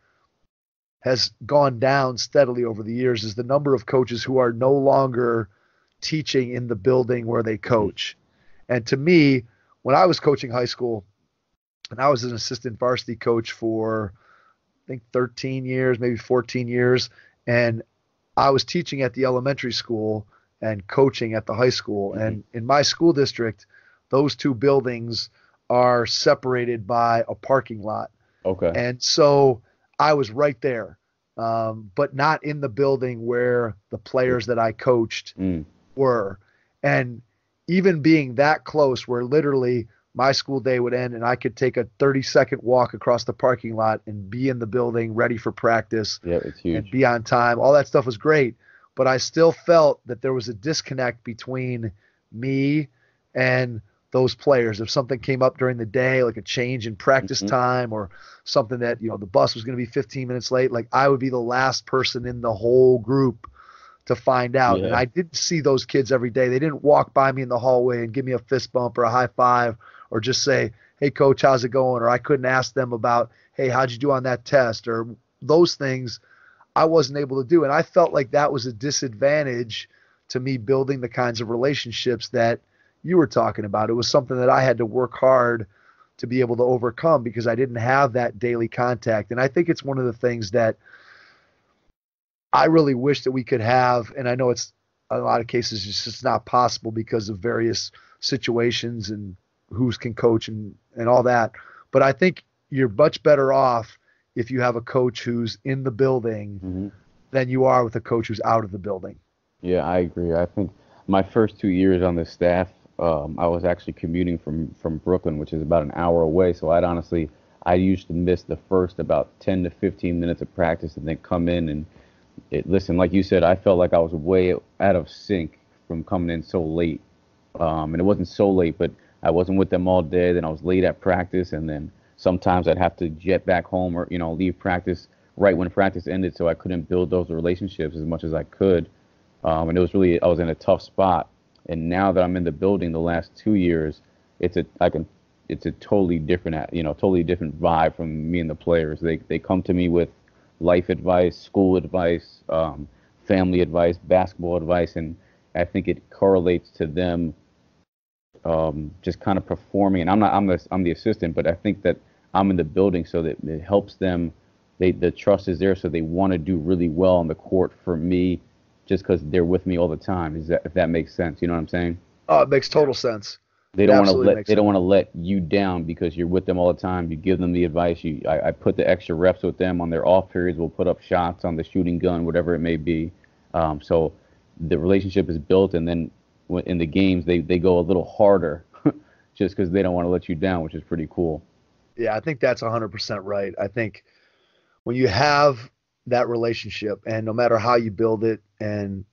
has gone down steadily over the years, is the number of coaches who are no longer teaching in the building where they coach. And to me, when I was coaching high school, and I was an assistant varsity coach for, I think, 13 years, maybe 14 years, and I was teaching at the elementary school and coaching at the high school. And in my school district, those two buildings are separated by a parking lot. Okay. And so I was right there, but not in the building where the players that I coached were. And even being that close, where literally my school day would end and I could take a 30-second walk across the parking lot and be in the building ready for practice, it's huge, and be on time. All that stuff was great, but I still felt that there was a disconnect between me and those players. If something came up during the day, like a change in practice time or something that, the bus was going to be 15 minutes late, like I would be the last person in the whole group to find out. Yeah. And I didn't see those kids every day. They didn't walk by me in the hallway and give me a fist bump or a high five or just say, hey, coach, how's it going? Or I couldn't ask them about, hey, how'd you do on that test? Or those things I wasn't able to do. And I felt like that was a disadvantage to me building the kinds of relationships that you were talking about. It was something that I had to work hard to be able to overcome because I didn't have that daily contact. And I think it's one of the things that I really wish that we could have. And I know it's, in a lot of cases, it's just not possible because of various situations and who's can coach and all that. But I think you're much better off if you have a coach who's in the building than you are with a coach who's out of the building. Yeah, I agree. I think my first 2 years on the staff, I was actually commuting from Brooklyn, which is about an hour away. So I used to miss the first about 10 to 15 minutes of practice and then come in and listen, like you said, I felt like I was way out of sync from coming in so late. And it wasn't so late, but I wasn't with them all day. Then I was late at practice. And then sometimes I'd have to jet back home or, leave practice right when practice ended. So I couldn't build those relationships as much as I could. And it was really, I was in a tough spot. And now that I'm in the building the last 2 years, it's a totally different, totally different vibe from me and the players. They come to me with life advice, school advice, family advice, basketball advice. And I think it correlates to them just kind of performing. And I'm the assistant, but I think that I'm in the building, so that it helps them. The trust is there, so they want to do really well on the court for me, just because they're with me all the time. Is that, if that makes sense? You know what I'm saying? Oh, it makes total sense. They don't want to let you down because you're with them all the time. You give them the advice. I put the extra reps with them on their off periods. We'll put up shots on the shooting gun, whatever it may be. So the relationship is built, and then in the games they go a little harder just because they don't want to let you down, which is pretty cool. Yeah, I think that's 100% right. I think when you have that relationship, and no matter how you build it, and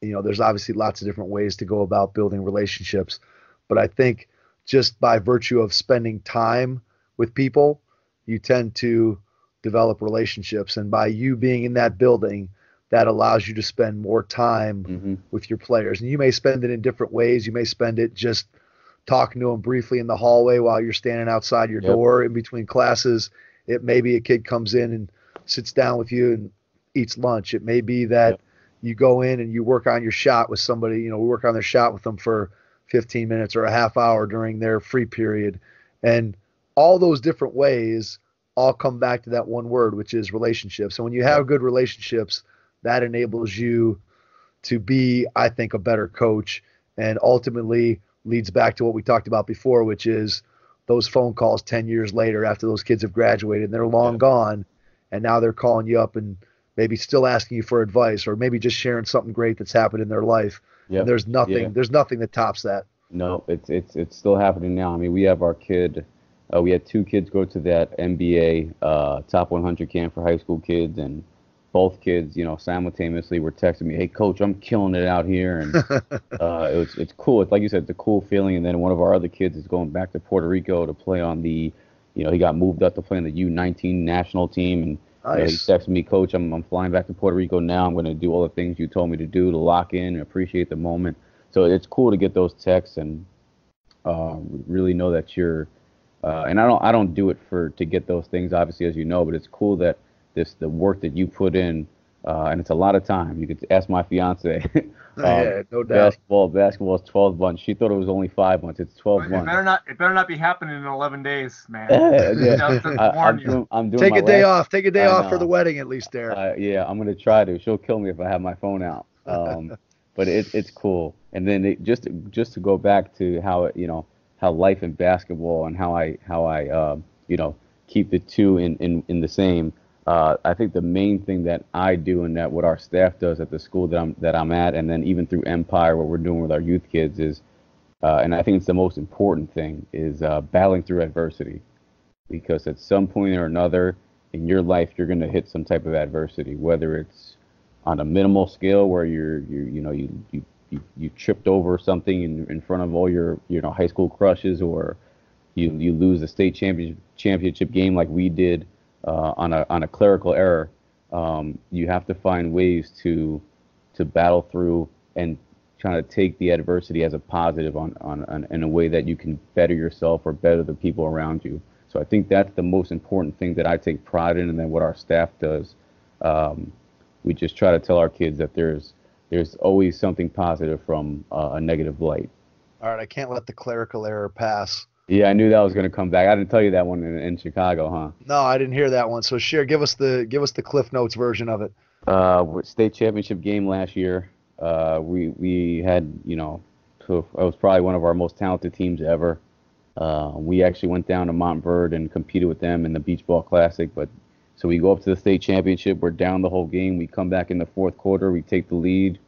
you know, there's obviously lots of different ways to go about building relationships, but I think just by virtue of spending time with people, you tend to develop relationships, and by you being in that building, that allows you to spend more time with your players. And you may spend it in different ways. You may spend it just talking to them briefly in the hallway while you're standing outside your door in between classes. It may be a kid comes in and sits down with you and eats lunch. It may be that you go in and you work on your shot with somebody. You know, we work on their shot with them for 15 minutes or a half hour during their free period. And all those different ways all come back to that one word, which is relationships. And when you have good relationships, that enables you to be, I think, a better coach, and ultimately leads back to what we talked about before, which is those phone calls 10 years later after those kids have graduated and they're long gone, and now they're calling you up and maybe still asking you for advice, or maybe just sharing something great that's happened in their life. Yep. And there's nothing that tops that. No, it's still happening now. I mean, we have our kid. We had two kids go to that NBA top 100 camp for high school kids, and both kids, you know, simultaneously were texting me, "Hey, coach, I'm killing it out here." And it's cool. It's like you said, it's a cool feeling. And then one of our other kids is going back to Puerto Rico to play on the, you know, he got moved up to play on the U19 national team. And you know, he texted me, "Coach, I'm flying back to Puerto Rico now. I'm going to do all the things you told me to do to lock in and appreciate the moment." So it's cool to get those texts and really know that you're. And I don't do it to get those things, obviously, as you know, but it's cool that the work that you put in, and it's a lot of time. You could ask my fiance. Yeah, no doubt. Basketball is 12 months. She thought it was only 5 months. It's 12 months. It better not be happening in 11 days, man. I'm doing Take a day off. Take a day off for the wedding, at least, Derek. Yeah, I'm going to try to. She'll kill me if I have my phone out. But it's cool. And then just to go back to how life and basketball, and how I keep the two in the same. I think the main thing that I do, and that what our staff does at the school that I'm at, and then even through Empire, what we're doing with our youth kids is, and I think it's the most important thing, is battling through adversity, because at some point or another in your life, you're going to hit some type of adversity, whether it's on a minimal scale where you tripped over something in front of all your high school crushes, or you lose a state championship game like we did. On a clerical error, you have to find ways to battle through and try to take the adversity as a positive on in a way that you can better yourself or better the people around you. So I think that's the most important thing that I take pride in, and then what our staff does. We just try to tell our kids that there's always something positive from a negative light. All right, I can't let the clerical error pass. Yeah, I knew that was going to come back. I didn't tell you that one in Chicago, huh? No, I didn't hear that one. So, share. Give us the Cliff Notes version of it. State championship game last year. We had, it was probably one of our most talented teams ever. We actually went down to Montverde and competed with them in the Beach Ball Classic. But so we go up to the state championship. We're down the whole game. We come back in the fourth quarter. We take the lead.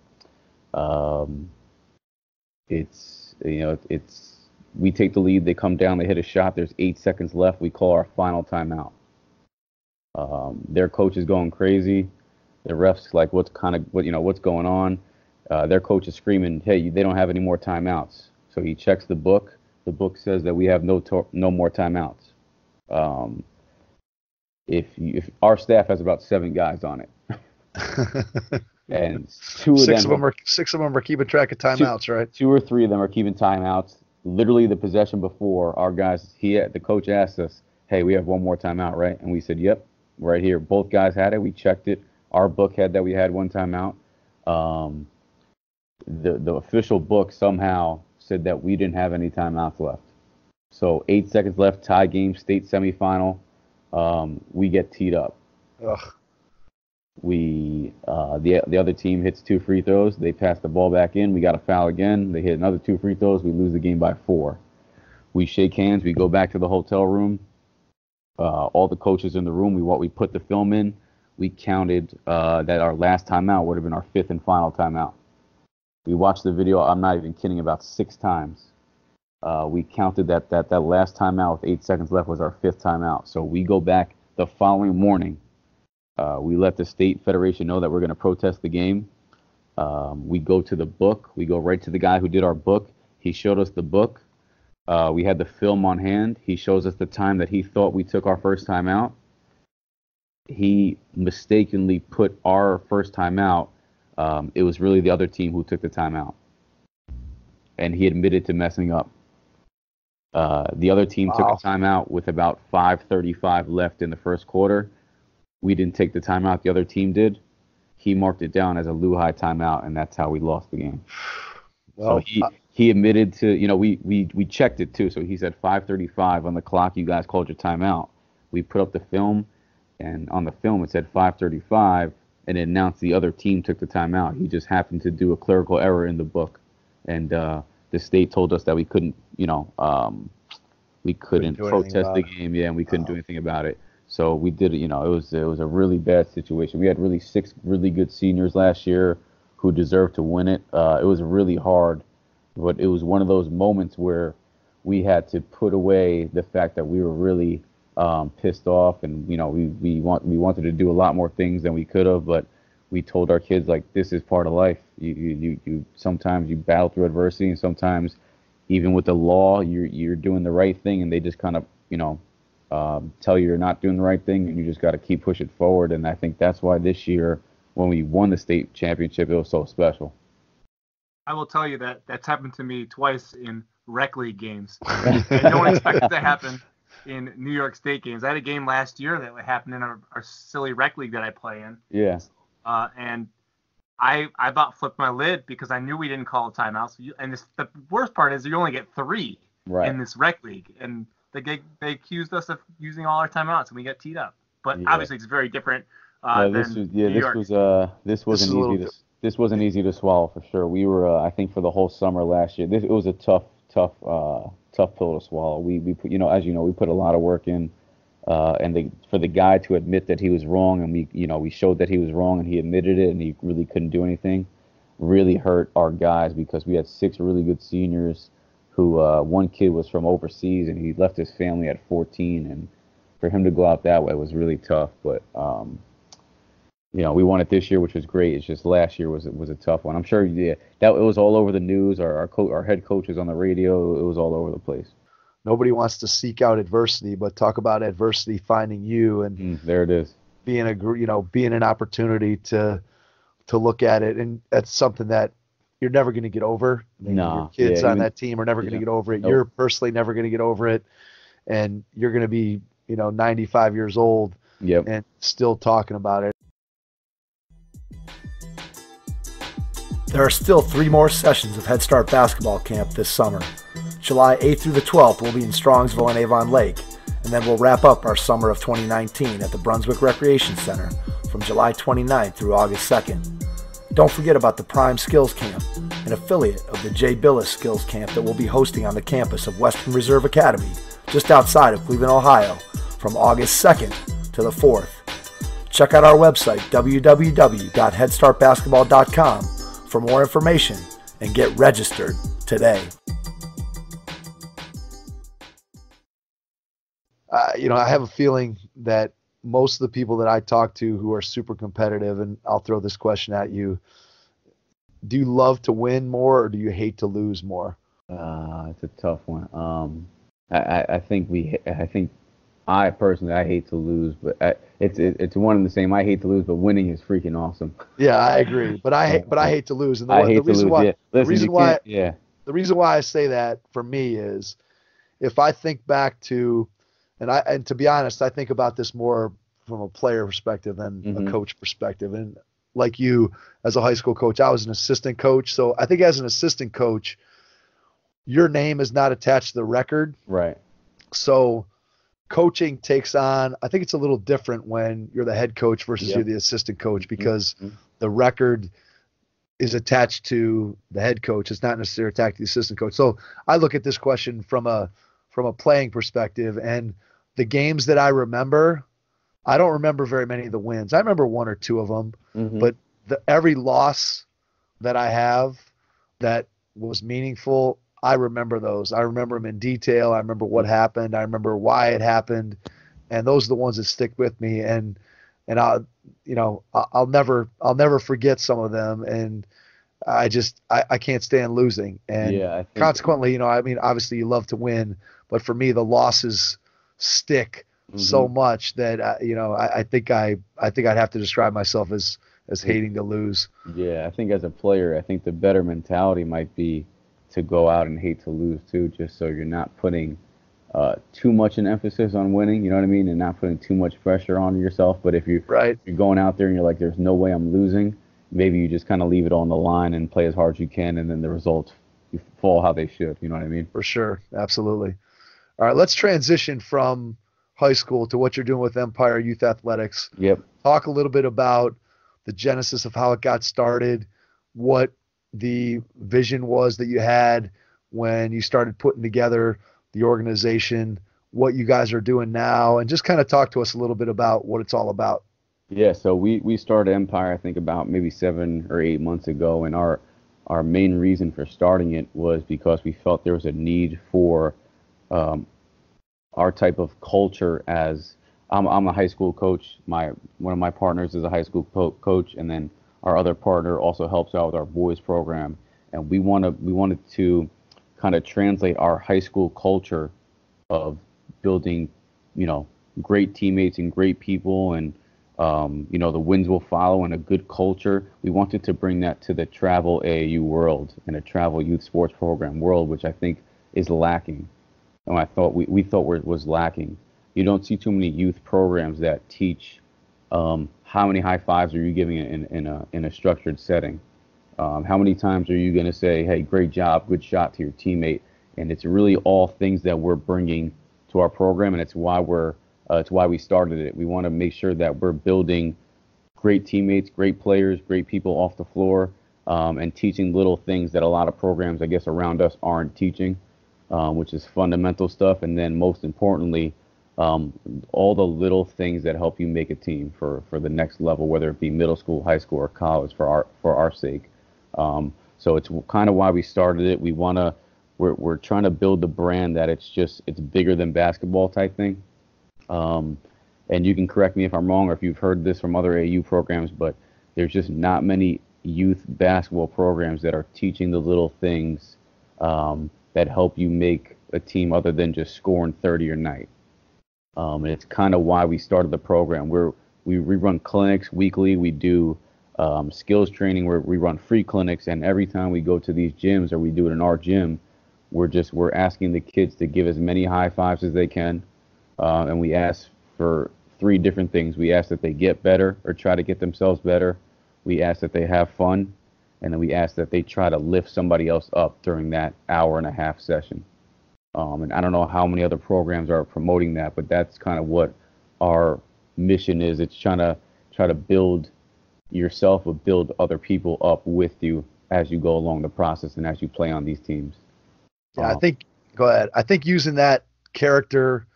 We take the lead. They come down. They hit a shot. There's 8 seconds left. We call our final timeout. Their coach is going crazy. The ref's like, what's going on? Their coach is screaming, "Hey, they don't have any more timeouts." So he checks the book. The book says that we have no more timeouts. If our staff has about 7 guys on it. And six of them are keeping track of timeouts, right? 2 or 3 of them are keeping timeouts. Literally the possession before, our guys, the coach asked us, "Hey, we have one more timeout, right?" And we said, "Yep, right here." Both guys had it. We checked it. Our book had that we had one timeout. The official book somehow said that we didn't have any timeouts left. So 8 seconds left, tie game, state semifinal. We get teed up. Ugh. We the other team hits two free throws. They pass the ball back in. We got a foul again. They hit another two free throws. We lose the game by four. We shake hands. We go back to the hotel room. All the coaches in the room. We put the film in. We counted that our last timeout would have been our fifth and final timeout. We watched the video. I'm not even kidding. About six times. We counted that last timeout with 8 seconds left was our fifth timeout. So we go back the following morning. We let the State Federation know that we're going to protest the game. We go to the book. We go right to the guy who did our book. He showed us the book. We had the film on hand. He shows us the time that he thought we took our first timeout. He mistakenly put our first timeout. It was really the other team who took the timeout. And he admitted to messing up. The other team took a timeout with about 5:35 left in the first quarter. We didn't take the timeout. The other team did. He marked it down as a Luhi timeout, and that's how we lost the game. Well, so he admitted to, we checked it too. So he said 5:35 on the clock. You guys called your timeout. We put up the film, and on the film it said 5:35, and it announced the other team took the timeout. He just happened to do a clerical error in the book, and the state told us that we couldn't, protest the game. Yeah, and we couldn't do anything about it. So we did, it was a really bad situation. We had really six really good seniors last year who deserved to win it. It was really hard, but it was one of those moments where we had to put away the fact that we were really pissed off, and we wanted to do a lot more things than we could have, but we told our kids, like, this is part of life. You sometimes you battle through adversity, and sometimes even with the law you're doing the right thing, and they just kind of tell you you're not doing the right thing, and you just got to keep pushing forward. And I think that's why this year, when we won the state championship, it was so special. I will tell you that that's happened to me twice in rec league games. I don't expect it to happen in New York State games. I had a game last year that happened in our silly rec league that I play in. Yeah. And I about flipped my lid because I knew we didn't call a timeout. So the worst part is you only get three right. in this rec league, and they accused us of using all our timeouts, and we got teed up. But obviously, it's very different. This wasn't easy to swallow for sure. We were, I think, for the whole summer last year. It was a tough pill to swallow. We put, we put a lot of work in, for the guy to admit that he was wrong, and we showed that he was wrong, and he admitted it, and he really couldn't do anything, really hurt our guys because we had six really good seniors. Who one kid was from overseas, and he left his family at 14, and for him to go out that way was really tough. But we won it this year, which was great. It's just last year was a tough one. I'm sure that it was all over the news. Our head coach was on the radio. It was all over the place. Nobody wants to seek out adversity, but talk about adversity finding you, and there it is, being an opportunity to look at it, and that's something that. You're never going to get over. Your kids on that team are never going to get over it. Nope. You're personally never going to get over it. And you're going to be, 95 years old and still talking about it. There are still three more sessions of Head Start Basketball Camp this summer. July 8th through the 12th, we'll be in Strongsville and Avon Lake. And then we'll wrap up our summer of 2019 at the Brunswick Recreation Center from July 29th through August 2nd. Don't forget about the Prime Skills Camp, an affiliate of the J. Billis Skills Camp that we'll be hosting on the campus of Western Reserve Academy, just outside of Cleveland, Ohio, from August 2nd to the 4th. Check out our website, www.headstartbasketball.com, for more information and get registered today. I have a feeling that most of the people that I talk to who are super competitive, and I'll throw this question at you, do you love to win more or do you hate to lose more? It's a tough one. I personally, I hate to lose, but it's one and the same. I hate to lose, but winning is freaking awesome. Yeah, I agree. But I hate to lose. And the reason why I say that for me is if I think back to, and to be honest, I think about this more from a player perspective than a coach perspective. And like you, as a high school coach, I was an assistant coach. So I think as an assistant coach, your name is not attached to the record. Right. So coaching takes on, I think it's a little different when you're the head coach versus you're the assistant coach, because the record is attached to the head coach. It's not necessarily attached to the assistant coach. So I look at this question from a playing perspective, and the games that I remember, I don't remember very many of the wins. I remember one or two of them, but every loss that I have that was meaningful, I remember those. I remember them in detail. I remember what happened. I remember why it happened. And those are the ones that stick with me. And I'll never forget some of them. And I can't stand losing. And consequently, obviously you love to win, but for me, the losses stick so much that, I think I'd have to describe myself as hating to lose. Yeah. I think as a player, I think the better mentality might be to go out and hate to lose too, just so you're not putting too much an emphasis on winning, you know what I mean, and not putting too much pressure on yourself. But if you're going out there and you're like, there's no way I'm losing, maybe you just kind of leave it on the line and play as hard as you can, and then the results fall how they should, you know what I mean? For sure, absolutely. All right, let's transition from high school to what you're doing with Empire Youth Athletics. Yep. Talk a little bit about the genesis of how it got started, what the vision was that you had when you started putting together the organization, what you guys are doing now, and just kind of talk to us a little bit about what it's all about. Yeah, so we started Empire, I think, about maybe 7 or 8 months ago, and our main reason for starting it was because we felt there was a need for our type of culture. As I'm a high school coach, one of my partners is a high school coach, and then our other partner also helps out with our boys program, and we wanted to kind of translate our high school culture of building, great teammates and great people, and the wins will follow, and a good culture. We wanted to bring that to the travel AAU world and a travel youth sports program world, which I think is lacking, and I thought was lacking. You don't see too many youth programs that teach how many high fives are you giving in a structured setting? How many times are you going to say, hey, great job, good shot to your teammate? And it's really all things that we're bringing to our program, and it's why we started it. We want to make sure that we're building great teammates, great players, great people off the floor, and teaching little things that a lot of programs, I guess, around us aren't teaching, which is fundamental stuff. And then most importantly, all the little things that help you make a team for the next level, whether it be middle school, high school, or college, for our sake. So it's kind of why we started it. We're trying to build the brand that it's bigger than basketball type thing. And you can correct me if I'm wrong, or if you've heard this from other AU programs, but there's just not many youth basketball programs that are teaching the little things that help you make a team, other than just scoring 30 a night. And it's kind of why we started the program. We run clinics weekly. We do skills training where we run free clinics. And every time we go to these gyms, or we do it in our gym, we're asking the kids to give as many high fives as they can. And we ask for 3 different things. We ask that they get better, or try to get themselves better. We ask that they have fun. And then we ask that they try to lift somebody else up during that hour-and-a-half session. And I don't know how many other programs are promoting that, but that's kind of what our mission is. It's try to build yourself or build other people up with you as you go along the process and as you play on these teams. Yeah, go ahead. I think using that character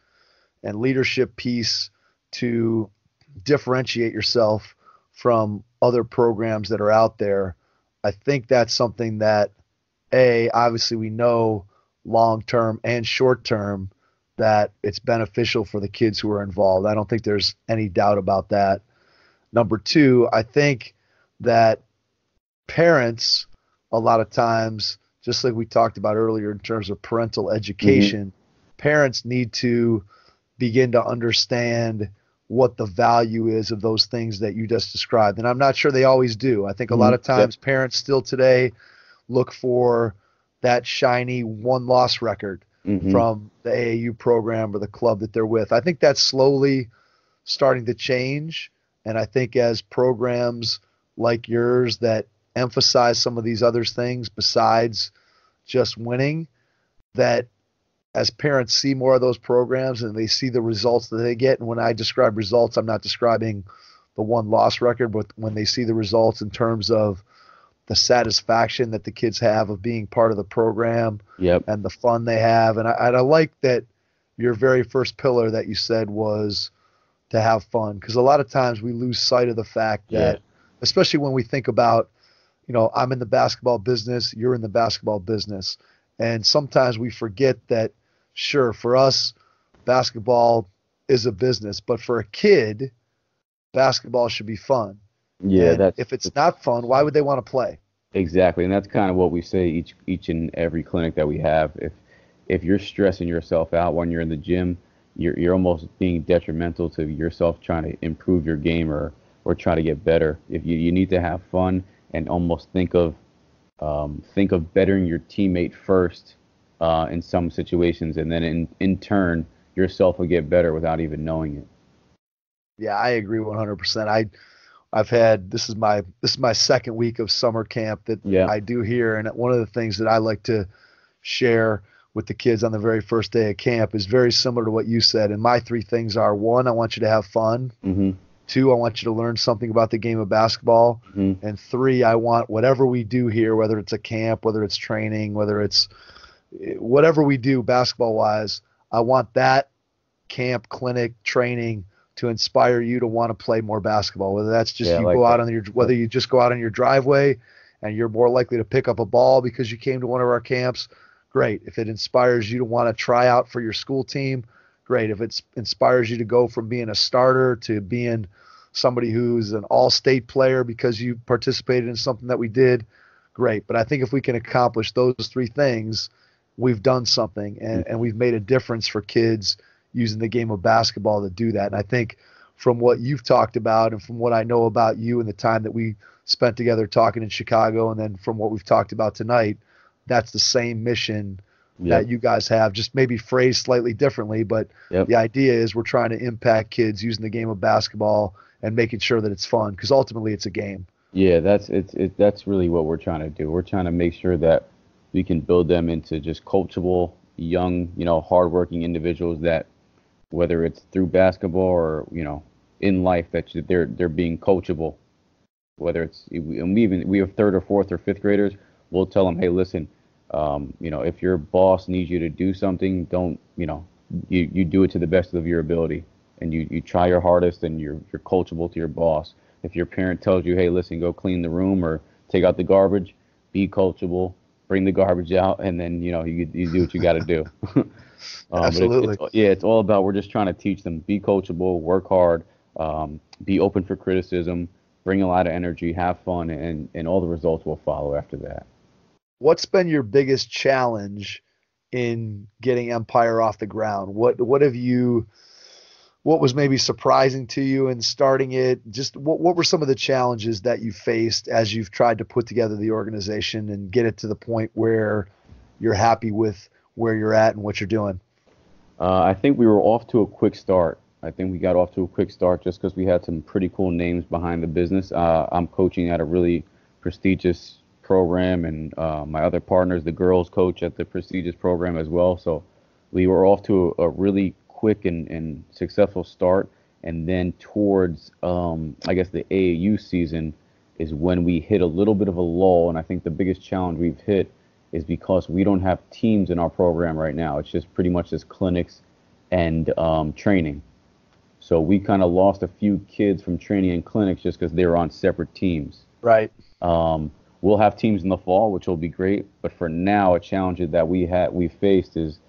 and leadership piece to differentiate yourself from other programs that are out there, I think that's something that, obviously we know long-term and short-term that it's beneficial for the kids who are involved. I don't think there's any doubt about that. Number 2, I think that parents, a lot of times, just like we talked about earlier in terms of parental education, parents need to begin to understand what the value is of those things that you just described. And I'm not sure they always do. I think a lot of times parents still today look for that shiny one-loss record from the AAU program or the club that they're with. I think that's slowly starting to change, and I think as programs like yours that emphasize some of these other things besides just winning, that as parents see more of those programs and they see the results that they get. And when I describe results, I'm not describing the one loss record, but when they see the results in terms of the satisfaction that the kids have of being part of the program and the fun they have. And I like that your very first pillar that you said was to have fun. Because a lot of times we lose sight of the fact that, especially when we think about, you know, I'm in the basketball business, you're in the basketball business. And sometimes we forget that, sure, for us, basketball is a business. But for a kid, basketball should be fun. Yeah, that's, if it's not fun, why would they want to play? Exactly, and that's kind of what we say each and every clinic that we have. If you're stressing yourself out when you're in the gym, you're almost being detrimental to yourself trying to improve your game or try to get better. If you need to have fun and almost think of bettering your teammate first in some situations, and then in turn yourself will get better without even knowing it. Yeah, I agree 100%. I've had, this is my second week of summer camp that I do here. And one of the things that I like to share with the kids on the very first day of camp is very similar to what you said. And my three things are: 1, I want you to have fun. Mm-hmm. 2, I want you to learn something about the game of basketball. Mm-hmm. And 3, I want whatever we do here, whether it's a camp, whether it's training, whether it's whatever we do basketball wise, I want that camp, clinic, training to inspire you to want to play more basketball, whether that's just whether you just go out on your driveway and you're more likely to pick up a ball because you came to one of our camps, great. If it inspires you to want to try out for your school team, great. If it inspires you to go from being a starter to being somebody who's an all-state player because you participated in something that we did, great. But I think if we can accomplish those three things, we've done something and we've made a difference for kids using the game of basketball to do that. And I think from what you've talked about and from what I know about you and the time that we spent together talking in Chicago, and then from what we've talked about tonight, that's the same mission that you guys have, just maybe phrased slightly differently. But the idea is we're trying to impact kids using the game of basketball and making sure that it's fun, because ultimately it's a game. Yeah, that's really what we're trying to do. We're trying to make sure that we can build them into just coachable, young, hardworking individuals that, whether it's through basketball or, in life, that they're being coachable, whether it's, and we have 3rd or 4th or 5th graders, we'll tell them, hey, listen, if your boss needs you to do something, don't, you do it to the best of your ability and you try your hardest and you're coachable to your boss. If your parent tells you, hey, listen, go clean the room or take out the garbage, be coachable, bring the garbage out, and then, you do what you got to do. Absolutely. It's all about, we're just trying to teach them, be coachable, work hard, be open for criticism, bring a lot of energy, have fun, and all the results will follow after that. What's been your biggest challenge in getting Empire off the ground? What was maybe surprising to you in starting it? Just what were some of the challenges that you faced as you've tried to put together the organization and get it to the point where you're happy with where you're at and what you're doing? I think we were off to a quick start. I think we got off to a quick start just because we had some pretty cool names behind the business. I'm coaching at a really prestigious program, and my other partner's the girls coach at the prestigious program as well. So we were off to a really quick and successful start. And then towards, the AAU season is when we hit a little bit of a lull. And I think the biggest challenge we've hit is because we don't have teams in our program right now. It's just pretty much just clinics and training. So we kind of lost a few kids from training and clinics just because they were on separate teams. Right. We'll have teams in the fall, which will be great. But for now, a challenge that we faced is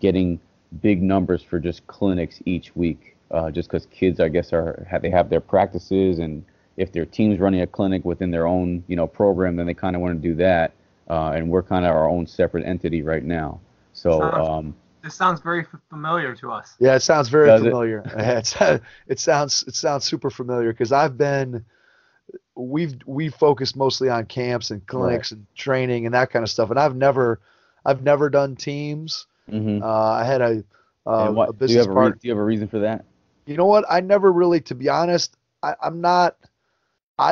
getting big numbers for just clinics each week, just because kids, they have their practices, and if their team's running a clinic within their own, program, then they kind of want to do that. And we're kind of our own separate entity right now. So. This sounds very familiar to us. Yeah, it sounds very familiar. It sounds super familiar because we've focused mostly on camps and clinics and training and that kind of stuff. And I've never done teams. Mm-hmm. I had a business partner. Do you have a reason for that? You know what? I never really, to be honest, I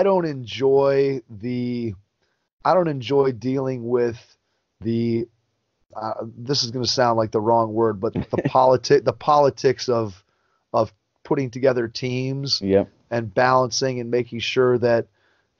don't enjoy dealing with the this is going to sound like the wrong word, but the politics of putting together teams, yep, and balancing and making sure that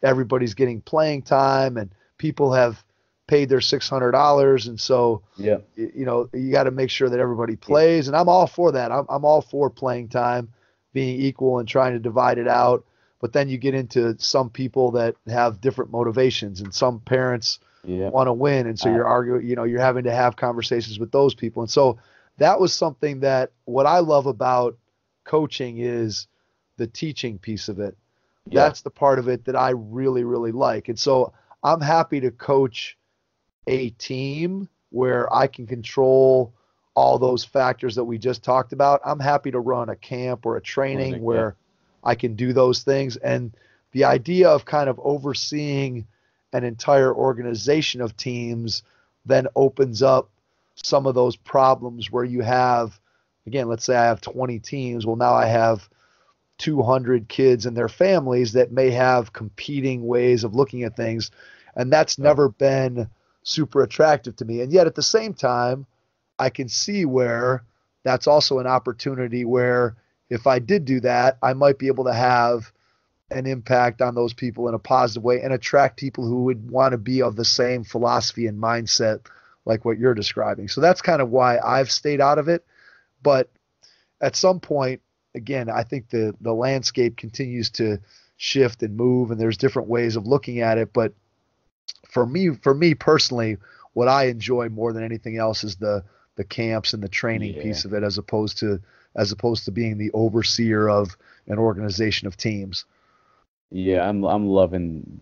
everybody's getting playing time and people have paid their $600. And so, yep, you know, you got to make sure that everybody plays. Yep. And I'm all for that. I'm all for playing time being equal and trying to divide it out. But then you get into some people that have different motivations, and some parents, yeah, want to win. And so you're arguing, you know, you're having to have conversations with those people. And so that was something that, what I love about coaching is the teaching piece of it. Yeah. That's the part of it that I really, really like. And so I'm happy to coach a team where I can control all those factors that we just talked about. I'm happy to run a camp or a training where I can do those things. And the idea of kind of overseeing an entire organization of teams then opens up some of those problems where you have, again, let's say I have 20 teams. Well, now I have 200 kids and their families that may have competing ways of looking at things. And that's never been super attractive to me. And yet at the same time, I can see where that's also an opportunity where if I did do that, I might be able to have an impact on those people in a positive way and attract people who would want to be of the same philosophy and mindset like what you're describing. So that's kind of why I've stayed out of it. But at some point, again, I think the landscape continues to shift and move, and there's different ways of looking at it. But for me personally, what I enjoy more than anything else is the camps and the training, yeah, piece of it, as opposed to being the overseer of an organization of teams. Yeah, I'm loving,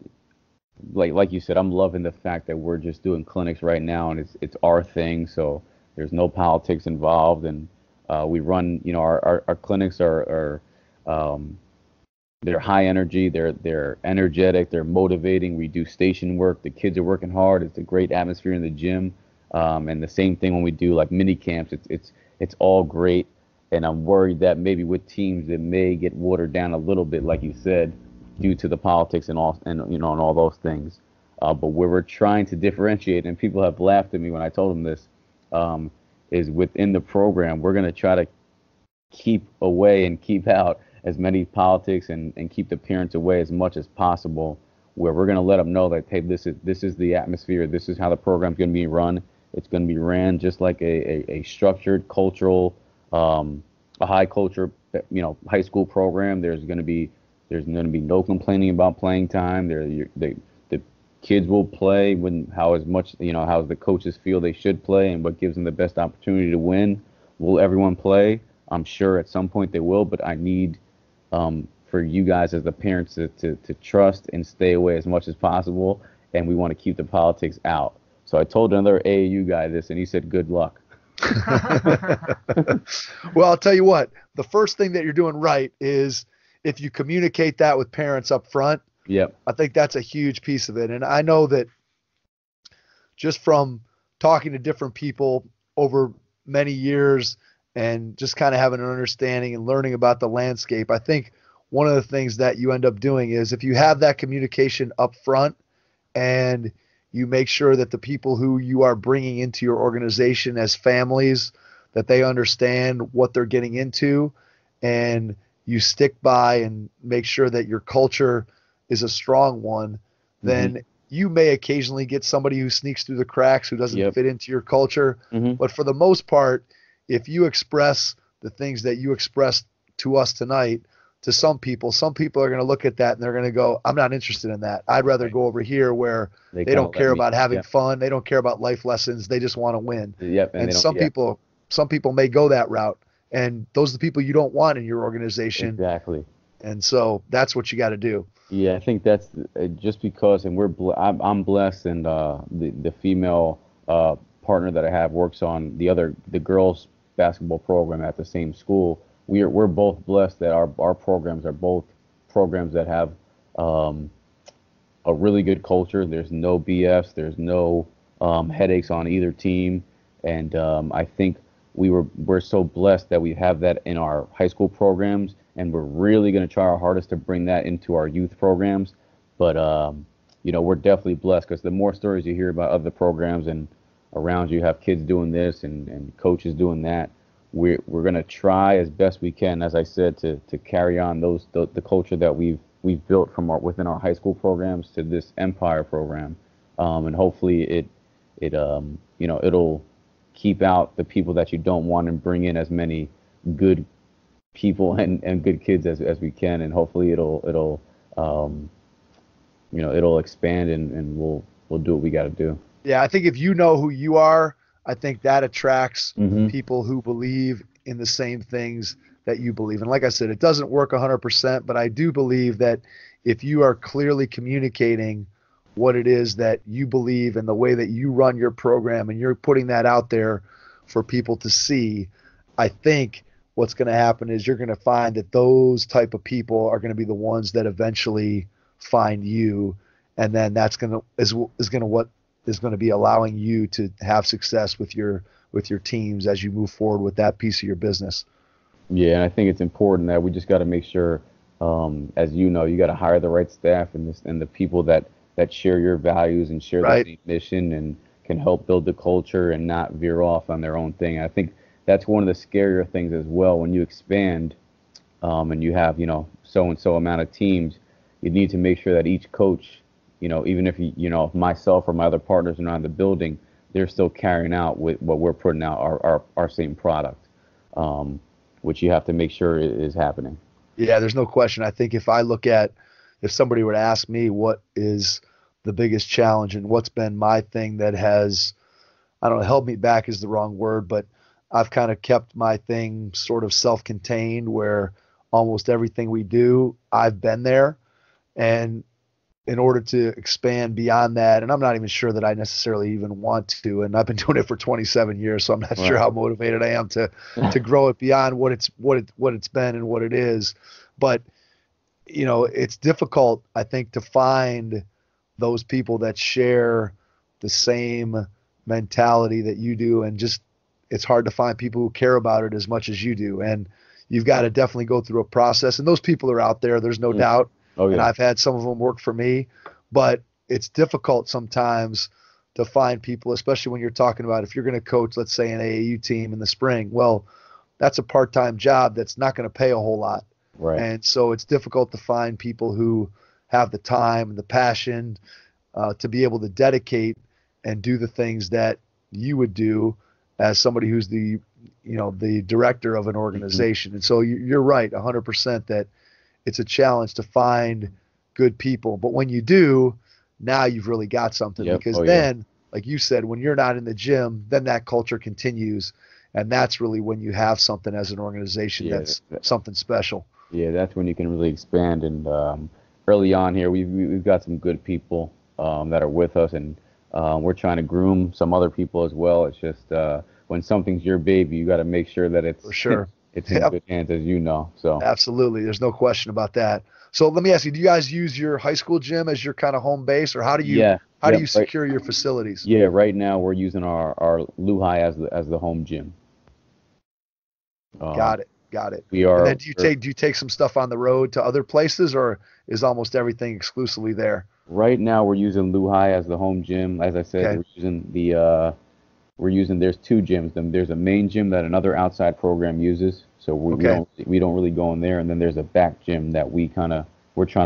like you said, I'm loving the fact that we're just doing clinics right now, and it's our thing. So there's no politics involved, and we run, you know, our clinics are they're high energy, they're energetic, they're motivating. We do station work. The kids are working hard. It's a great atmosphere in the gym, and the same thing when we do like mini camps. It's all great, and I'm worried that maybe with teams that may get watered down a little bit, like you said, due to the politics and all those things. But where we're trying to differentiate, and people have laughed at me when I told them this, is within the program, we're going to try to keep away and keep out as many politics and keep the parents away as much as possible, where we're going to let them know that, hey, this is the atmosphere. This is how the program's going to be run. It's going to be ran just like a structured cultural, a high culture, you know, high school program. There's going to be no complaining about playing time. The kids will play how the coaches feel they should play and what gives them the best opportunity to win. Will everyone play? I'm sure at some point they will, but I need for you guys as the parents to trust and stay away as much as possible, and we want to keep the politics out. So I told another AAU guy this, and he said, good luck. Well, I'll tell you what. The first thing that you're doing right is – if you communicate that with parents up front, yep, I think that's a huge piece of it. And I know that just from talking to different people over many years and just kind of having an understanding and learning about the landscape, I think one of the things that you end up doing is if you have that communication up front and you make sure that the people who you are bringing into your organization as families, that they understand what they're getting into, and you stick by and make sure that your culture is a strong one, then mm-hmm, you may occasionally get somebody who sneaks through the cracks, who doesn't, yep, fit into your culture. Mm-hmm. But for the most part, if you express the things that you expressed to us tonight to some people are going to look at that and they're going to go, I'm not interested in that. I'd rather go over here where they don't care about having, yep, fun. They don't care about life lessons. They just want to win. Yep. And some people may go that route. And those are the people you don't want in your organization. Exactly. And so that's what you got to do. Yeah, I think that's just because, and I'm blessed, and the female partner that I have works on the girls' basketball program at the same school. We're both blessed that our programs are both programs that have a really good culture. There's no BS. There's no headaches on either team, and I think we're so blessed that we have that in our high school programs, and we're really going to try our hardest to bring that into our youth programs. But, you know, we're definitely blessed, because the more stories you hear about other programs and around you have kids doing this and coaches doing that. We're going to try as best we can, as I said, to carry on the culture that we've built from within our high school programs to this Empire program, and hopefully it'll keep out the people that you don't want and bring in as many good people and good kids as we can, and hopefully it'll expand and we'll do what we got to do. Yeah, I think if you know who you are, I think that attracts people who believe in the same things that you believe. And like I said, it doesn't work 100%, but I do believe that if you are clearly communicating what it is that you believe and the way that you run your program and you're putting that out there for people to see, I think what's going to happen is you're going to find that those type of people are going to be the ones that eventually find you. And then that's going to is going to be allowing you to have success with your teams as you move forward with that piece of your business. Yeah, and I think it's important that we just got to make sure, as you know, you got to hire the right staff and the people that share your values and share the mission and can help build the culture and not veer off on their own thing. I think that's one of the scarier things as well. When you expand and you have, so-and-so amount of teams, you need to make sure that each coach, even if myself or my other partners are not in the building, they're still carrying out with what we're putting out, our same product, which you have to make sure is happening. Yeah, there's no question. I think if somebody were to ask me what is the biggest challenge and what's been my thing that has, I don't know, held me back is the wrong word, but I've kind of kept my thing sort of self-contained where almost everything we do, I've been there. And in order to expand beyond that, and I'm not even sure that I necessarily even want to, and I've been doing it for 27 years, so I'm not sure how motivated I am to grow it beyond what it's been and what it is. But it's difficult, I think, to find those people that share the same mentality that you do, and just it's hard to find people who care about it as much as you do. And you've got to definitely go through a process, and those people are out there, there's no doubt. Oh, yeah. And I've had some of them work for me, but it's difficult sometimes to find people, especially when you're talking about if you're going to coach, let's say, an AAU team in the spring. Well, that's a part-time job that's not going to pay a whole lot. Right. And so it's difficult to find people who have the time and the passion to be able to dedicate and do the things that you would do as somebody who's the director of an organization. Mm-hmm. And so you're right, 100% that it's a challenge to find good people. But when you do, now you've really got something. Yep. Because like you said, when you're not in the gym, then that culture continues. And that's really when you have something as an organization that's something special. Yeah, that's when you can really expand. And early on here, we've got some good people that are with us. And we're trying to groom some other people as well. It's just when something's your baby, you got to make sure that it's – for sure. It's in good hands, as you know. So absolutely, there's no question about that. So let me ask you: do you guys use your high school gym as your kind of home base, or how do you secure your facilities? Yeah, right now we're using our Luhi as the home gym. Got it. We are. And then do you take some stuff on the road to other places, or is almost everything exclusively there? Right now we're using Luhi as the home gym. As I said, we're using the. There's two gyms. There's a main gym that another outside program uses, so we don't really go in there. And then there's a back gym that we're trying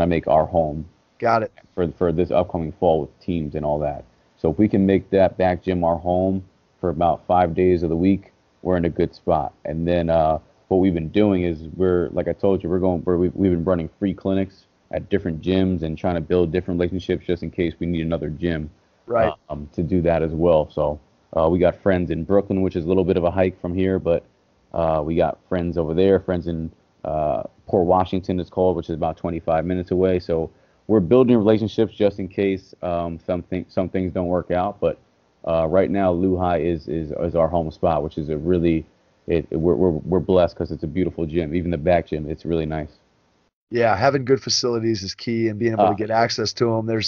to make our home. Got it. For this upcoming fall with teams and all that. So if we can make that back gym our home for about 5 days of the week, we're in a good spot. And then what we've been doing is we've been running free clinics at different gyms and trying to build different relationships just in case we need another gym. Right. To do that as well. So. We got friends in Brooklyn, which is a little bit of a hike from here, but we got friends over there, friends in Port Washington, it's called, which is about 25 minutes away. So we're building relationships just in case some things don't work out. But right now, Luhi is our home spot, which is we're blessed because it's a beautiful gym. Even the back gym, it's really nice. Yeah, having good facilities is key, and being able to get access to them.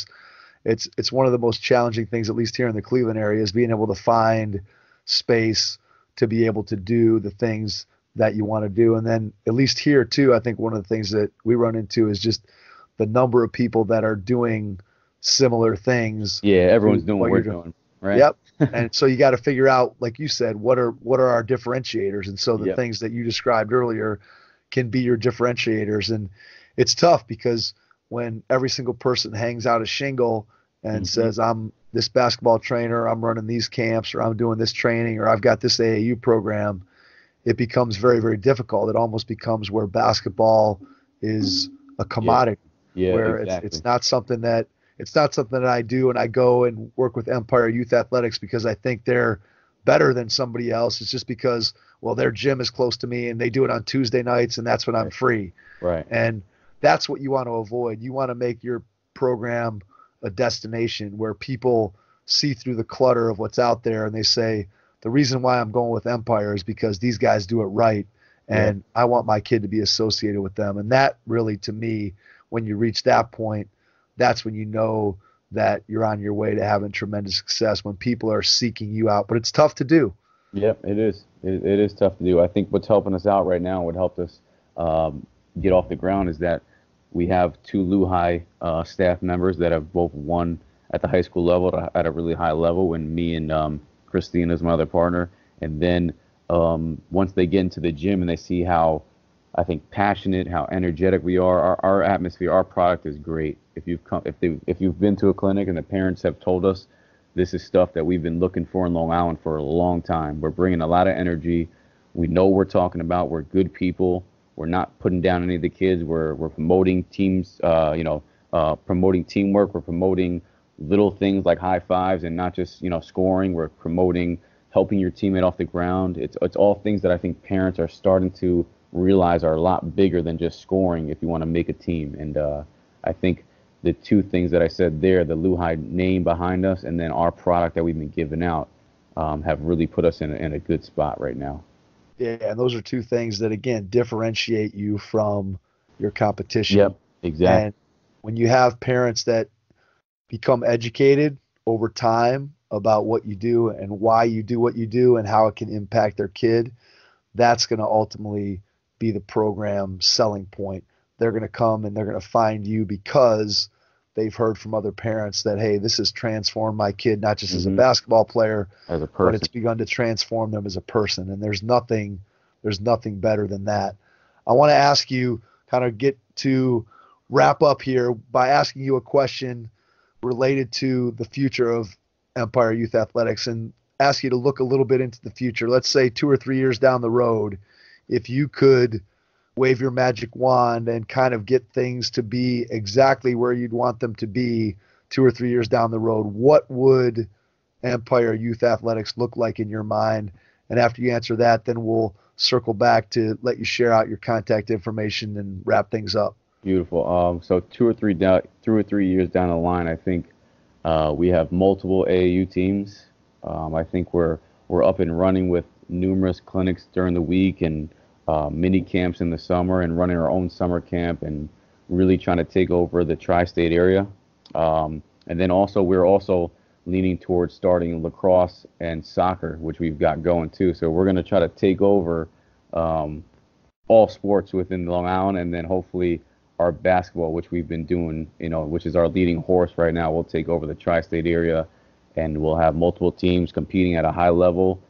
It's one of the most challenging things, at least here in the Cleveland area, is being able to find space to be able to do the things that you want to do. And then at least here, too, I think one of the things that we run into is just the number of people that are doing similar things. Yeah, everyone's doing what we're doing. right? Yep. And so you got to figure out, like you said, what are our differentiators? And so the yep. things that you described earlier can be your differentiators. And it's tough because when every single person hangs out a shingle and mm-hmm. says, I'm this basketball trainer, I'm running these camps, or I'm doing this training, or I've got this AAU program, it becomes very, very difficult. It almost becomes where basketball is a commodity, yeah. Yeah, where exactly. it's not something that I do and I go and work with Empire Youth Athletics because I think they're better than somebody else. It's just because, well, their gym is close to me and they do it on Tuesday nights and that's when I'm free. Right. And that's what you want to avoid. You want to make your program a destination where people see through the clutter of what's out there and they say, the reason why I'm going with Empire is because these guys do it right and yeah. I want my kid to be associated with them. And that really, to me, when you reach that point, that's when you know that you're on your way to having tremendous success, when people are seeking you out. But it's tough to do. Yeah, it is. It is tough to do. I think what's helping us out right now, what helped us get off the ground, is that we have two Luhi staff members that have both won at the high school level, at a really high level, and me and Christine is my other partner. And then once they get into the gym and they see how, I think, passionate, how energetic we are, our atmosphere, our product is great. If you've been to a clinic and the parents have told us, this is stuff that we've been looking for in Long Island for a long time. We're bringing a lot of energy. We know what we're talking about. We're good people. We're not putting down any of the kids. We're promoting teams, promoting teamwork. We're promoting little things like high fives and not just, scoring. We're promoting helping your teammate off the ground. It's all things that I think parents are starting to realize are a lot bigger than just scoring if you want to make a team. And I think the two things that I said there, the Luhi name behind us and then our product that we've been giving out, have really put us in a good spot right now. Yeah, and those are two things that, again, differentiate you from your competition. Yep, exactly. And when you have parents that become educated over time about what you do and why you do what you do and how it can impact their kid, that's going to ultimately be the program selling point. They're going to come and they're going to find you because they've heard from other parents that, hey, this has transformed my kid, not just mm-hmm. as a basketball player, as a person, but it's begun to transform them as a person. And there's nothing better than that. I want to ask you, kind of get to wrap up here by asking you a question related to the future of Empire Youth Athletics, and ask you to look a little bit into the future. Let's say 2 or 3 years down the road, if you could wave your magic wand and kind of get things to be exactly where you'd want them to be 2 or 3 years down the road, what would Empire Youth Athletics look like in your mind? And after you answer that, then we'll circle back to let you share out your contact information and wrap things up. Beautiful. So 2 or 3 years down the line, I think we have multiple AAU teams. I think we're up and running with numerous clinics during the week and mini camps in the summer, and running our own summer camp and really trying to take over the tri-state area. And then also we're also leaning towards starting lacrosse and soccer, which we've got going too. So we're going to try to take over all sports within Long Island, and then hopefully our basketball, which we've been doing, which is our leading horse right now. We'll take over the tri-state area, and we'll have multiple teams competing at a high level.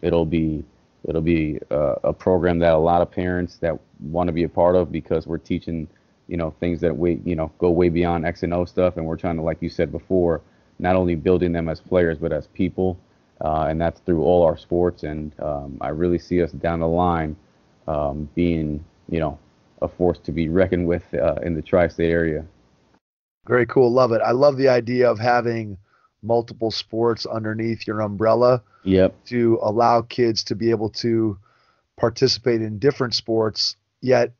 It'll be a program that a lot of parents that want to be a part of, because we're teaching, things that we, go way beyond X and O stuff. And we're trying to, like you said before, not only building them as players, but as people. And that's through all our sports. And I really see us down the line being, a force to be reckoned with in the tri-state area. Very cool. Love it. I love the idea of having multiple sports underneath your umbrella, yep, to allow kids to be able to participate in different sports, yet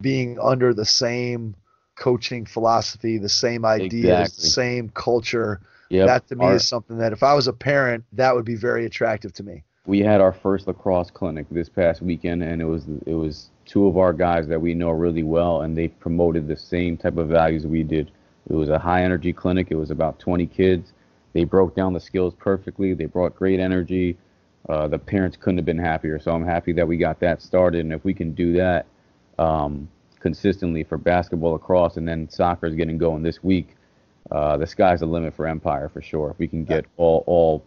being under the same coaching philosophy, the same ideas, exactly, the same culture. Yep. That to me is something that if I was a parent, that would be very attractive to me. We had our first lacrosse clinic this past weekend, and it was two of our guys that we know really well, and they promoted the same type of values we did. It was a high energy clinic. It was about 20 kids. They broke down the skills perfectly. They brought great energy. The parents couldn't have been happier. So I'm happy that we got that started. And if we can do that consistently for basketball, lacrosse, and then soccer is getting going this week, the sky's the limit for Empire for sure. If we can get all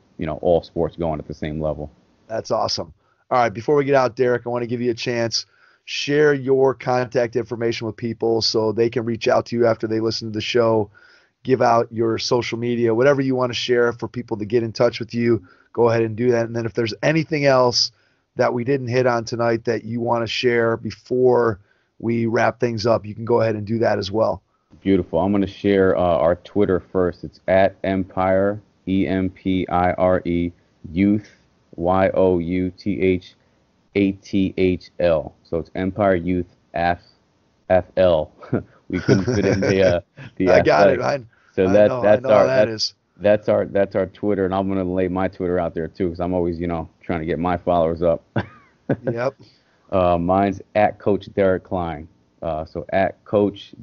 sports going at the same level. That's awesome. All right, before we get out, Derek, I want to give you a chance. Share your contact information with people so they can reach out to you after they listen to the show. Give out your social media, whatever you want to share for people to get in touch with you. Go ahead and do that. And then if there's anything else that we didn't hit on tonight that you want to share before we wrap things up, you can go ahead and do that as well. Beautiful. I'm going to share our Twitter first. It's at Empire, EMPIRE, Youth, YOUTH ATHL. So it's Empire Youth FL. We couldn't fit in the I got it. That's our Twitter, and I'm going to lay my Twitter out there too, because I'm always trying to get my followers up. Yep. Mine's at Coach Derek Klein. So at Coach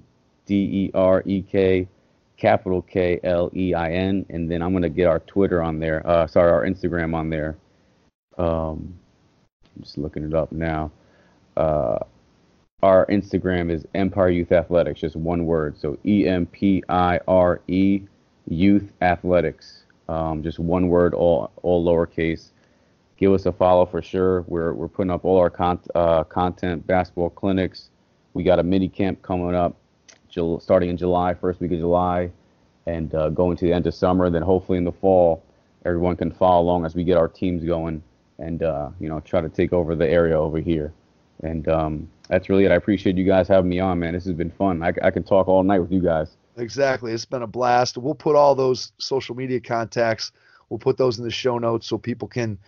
DEREK capital KLEIN, and then I'm going to get our Twitter on there. Our Instagram on there. I'm just looking it up now. Our Instagram is Empire Youth Athletics, just one word. So EMPIRE Youth Athletics, just one word, all lowercase. Give us a follow for sure. We're putting up all our content, basketball clinics. We got a mini camp coming up, starting in July, first week of July, and going to the end of summer. Then hopefully in the fall, everyone can follow along as we get our teams going and try to take over the area over here. And that's really it. I appreciate you guys having me on, man. This has been fun. I can talk all night with you guys. Exactly. It's been a blast. We'll put all those social media contacts, we'll put those in the show notes so people can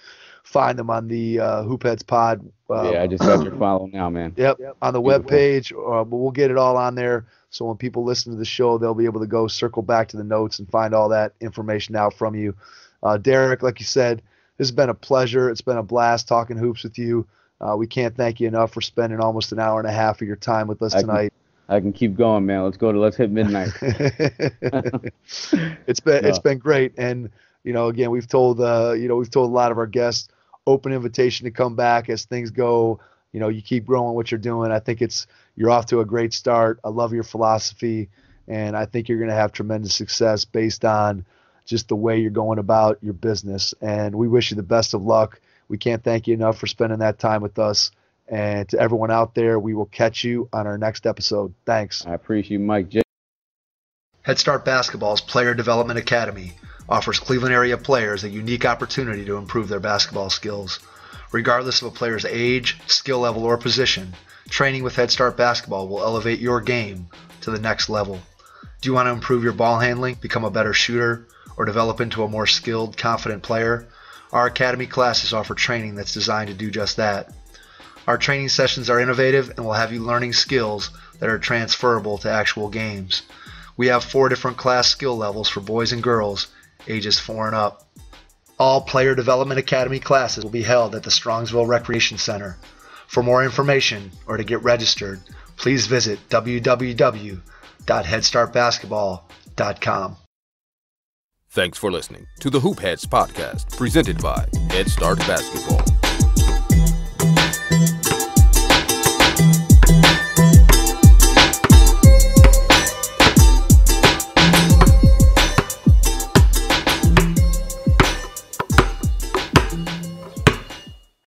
find them on the Hoop Heads Pod. I just got your follow now, man. Yep. On the webpage. But we'll get it all on there. So when people listen to the show, they'll be able to go circle back to the notes and find all that information out from you. Derek, like you said, this has been a pleasure. It's been a blast talking hoops with you. We can't thank you enough for spending almost an hour and a half of your time with us tonight. I can keep going, man. Let's hit midnight. It's been great. And, again, we've told a lot of our guests, open invitation to come back as things go. You keep growing what you're doing. I think you're off to a great start. I love your philosophy, and I think you're going to have tremendous success based on just the way you're going about your business. And we wish you the best of luck. We can't thank you enough for spending that time with us. And to everyone out there, we will catch you on our next episode. Thanks. I appreciate you, Mike. Head Start Basketball's Player Development Academy offers Cleveland area players a unique opportunity to improve their basketball skills. Regardless of a player's age, skill level, or position, training with Head Start Basketball will elevate your game to the next level. Do you want to improve your ball handling, become a better shooter, or develop into a more skilled, confident player? Our academy classes offer training that's designed to do just that. Our training sessions are innovative and will have you learning skills that are transferable to actual games. We have 4 different class skill levels for boys and girls, ages 4 and up. All Player Development Academy classes will be held at the Strongsville Recreation Center. For more information or to get registered, please visit www.headstartbasketball.com. Thanks for listening to the Hoop Heads Podcast, presented by Head Start Basketball.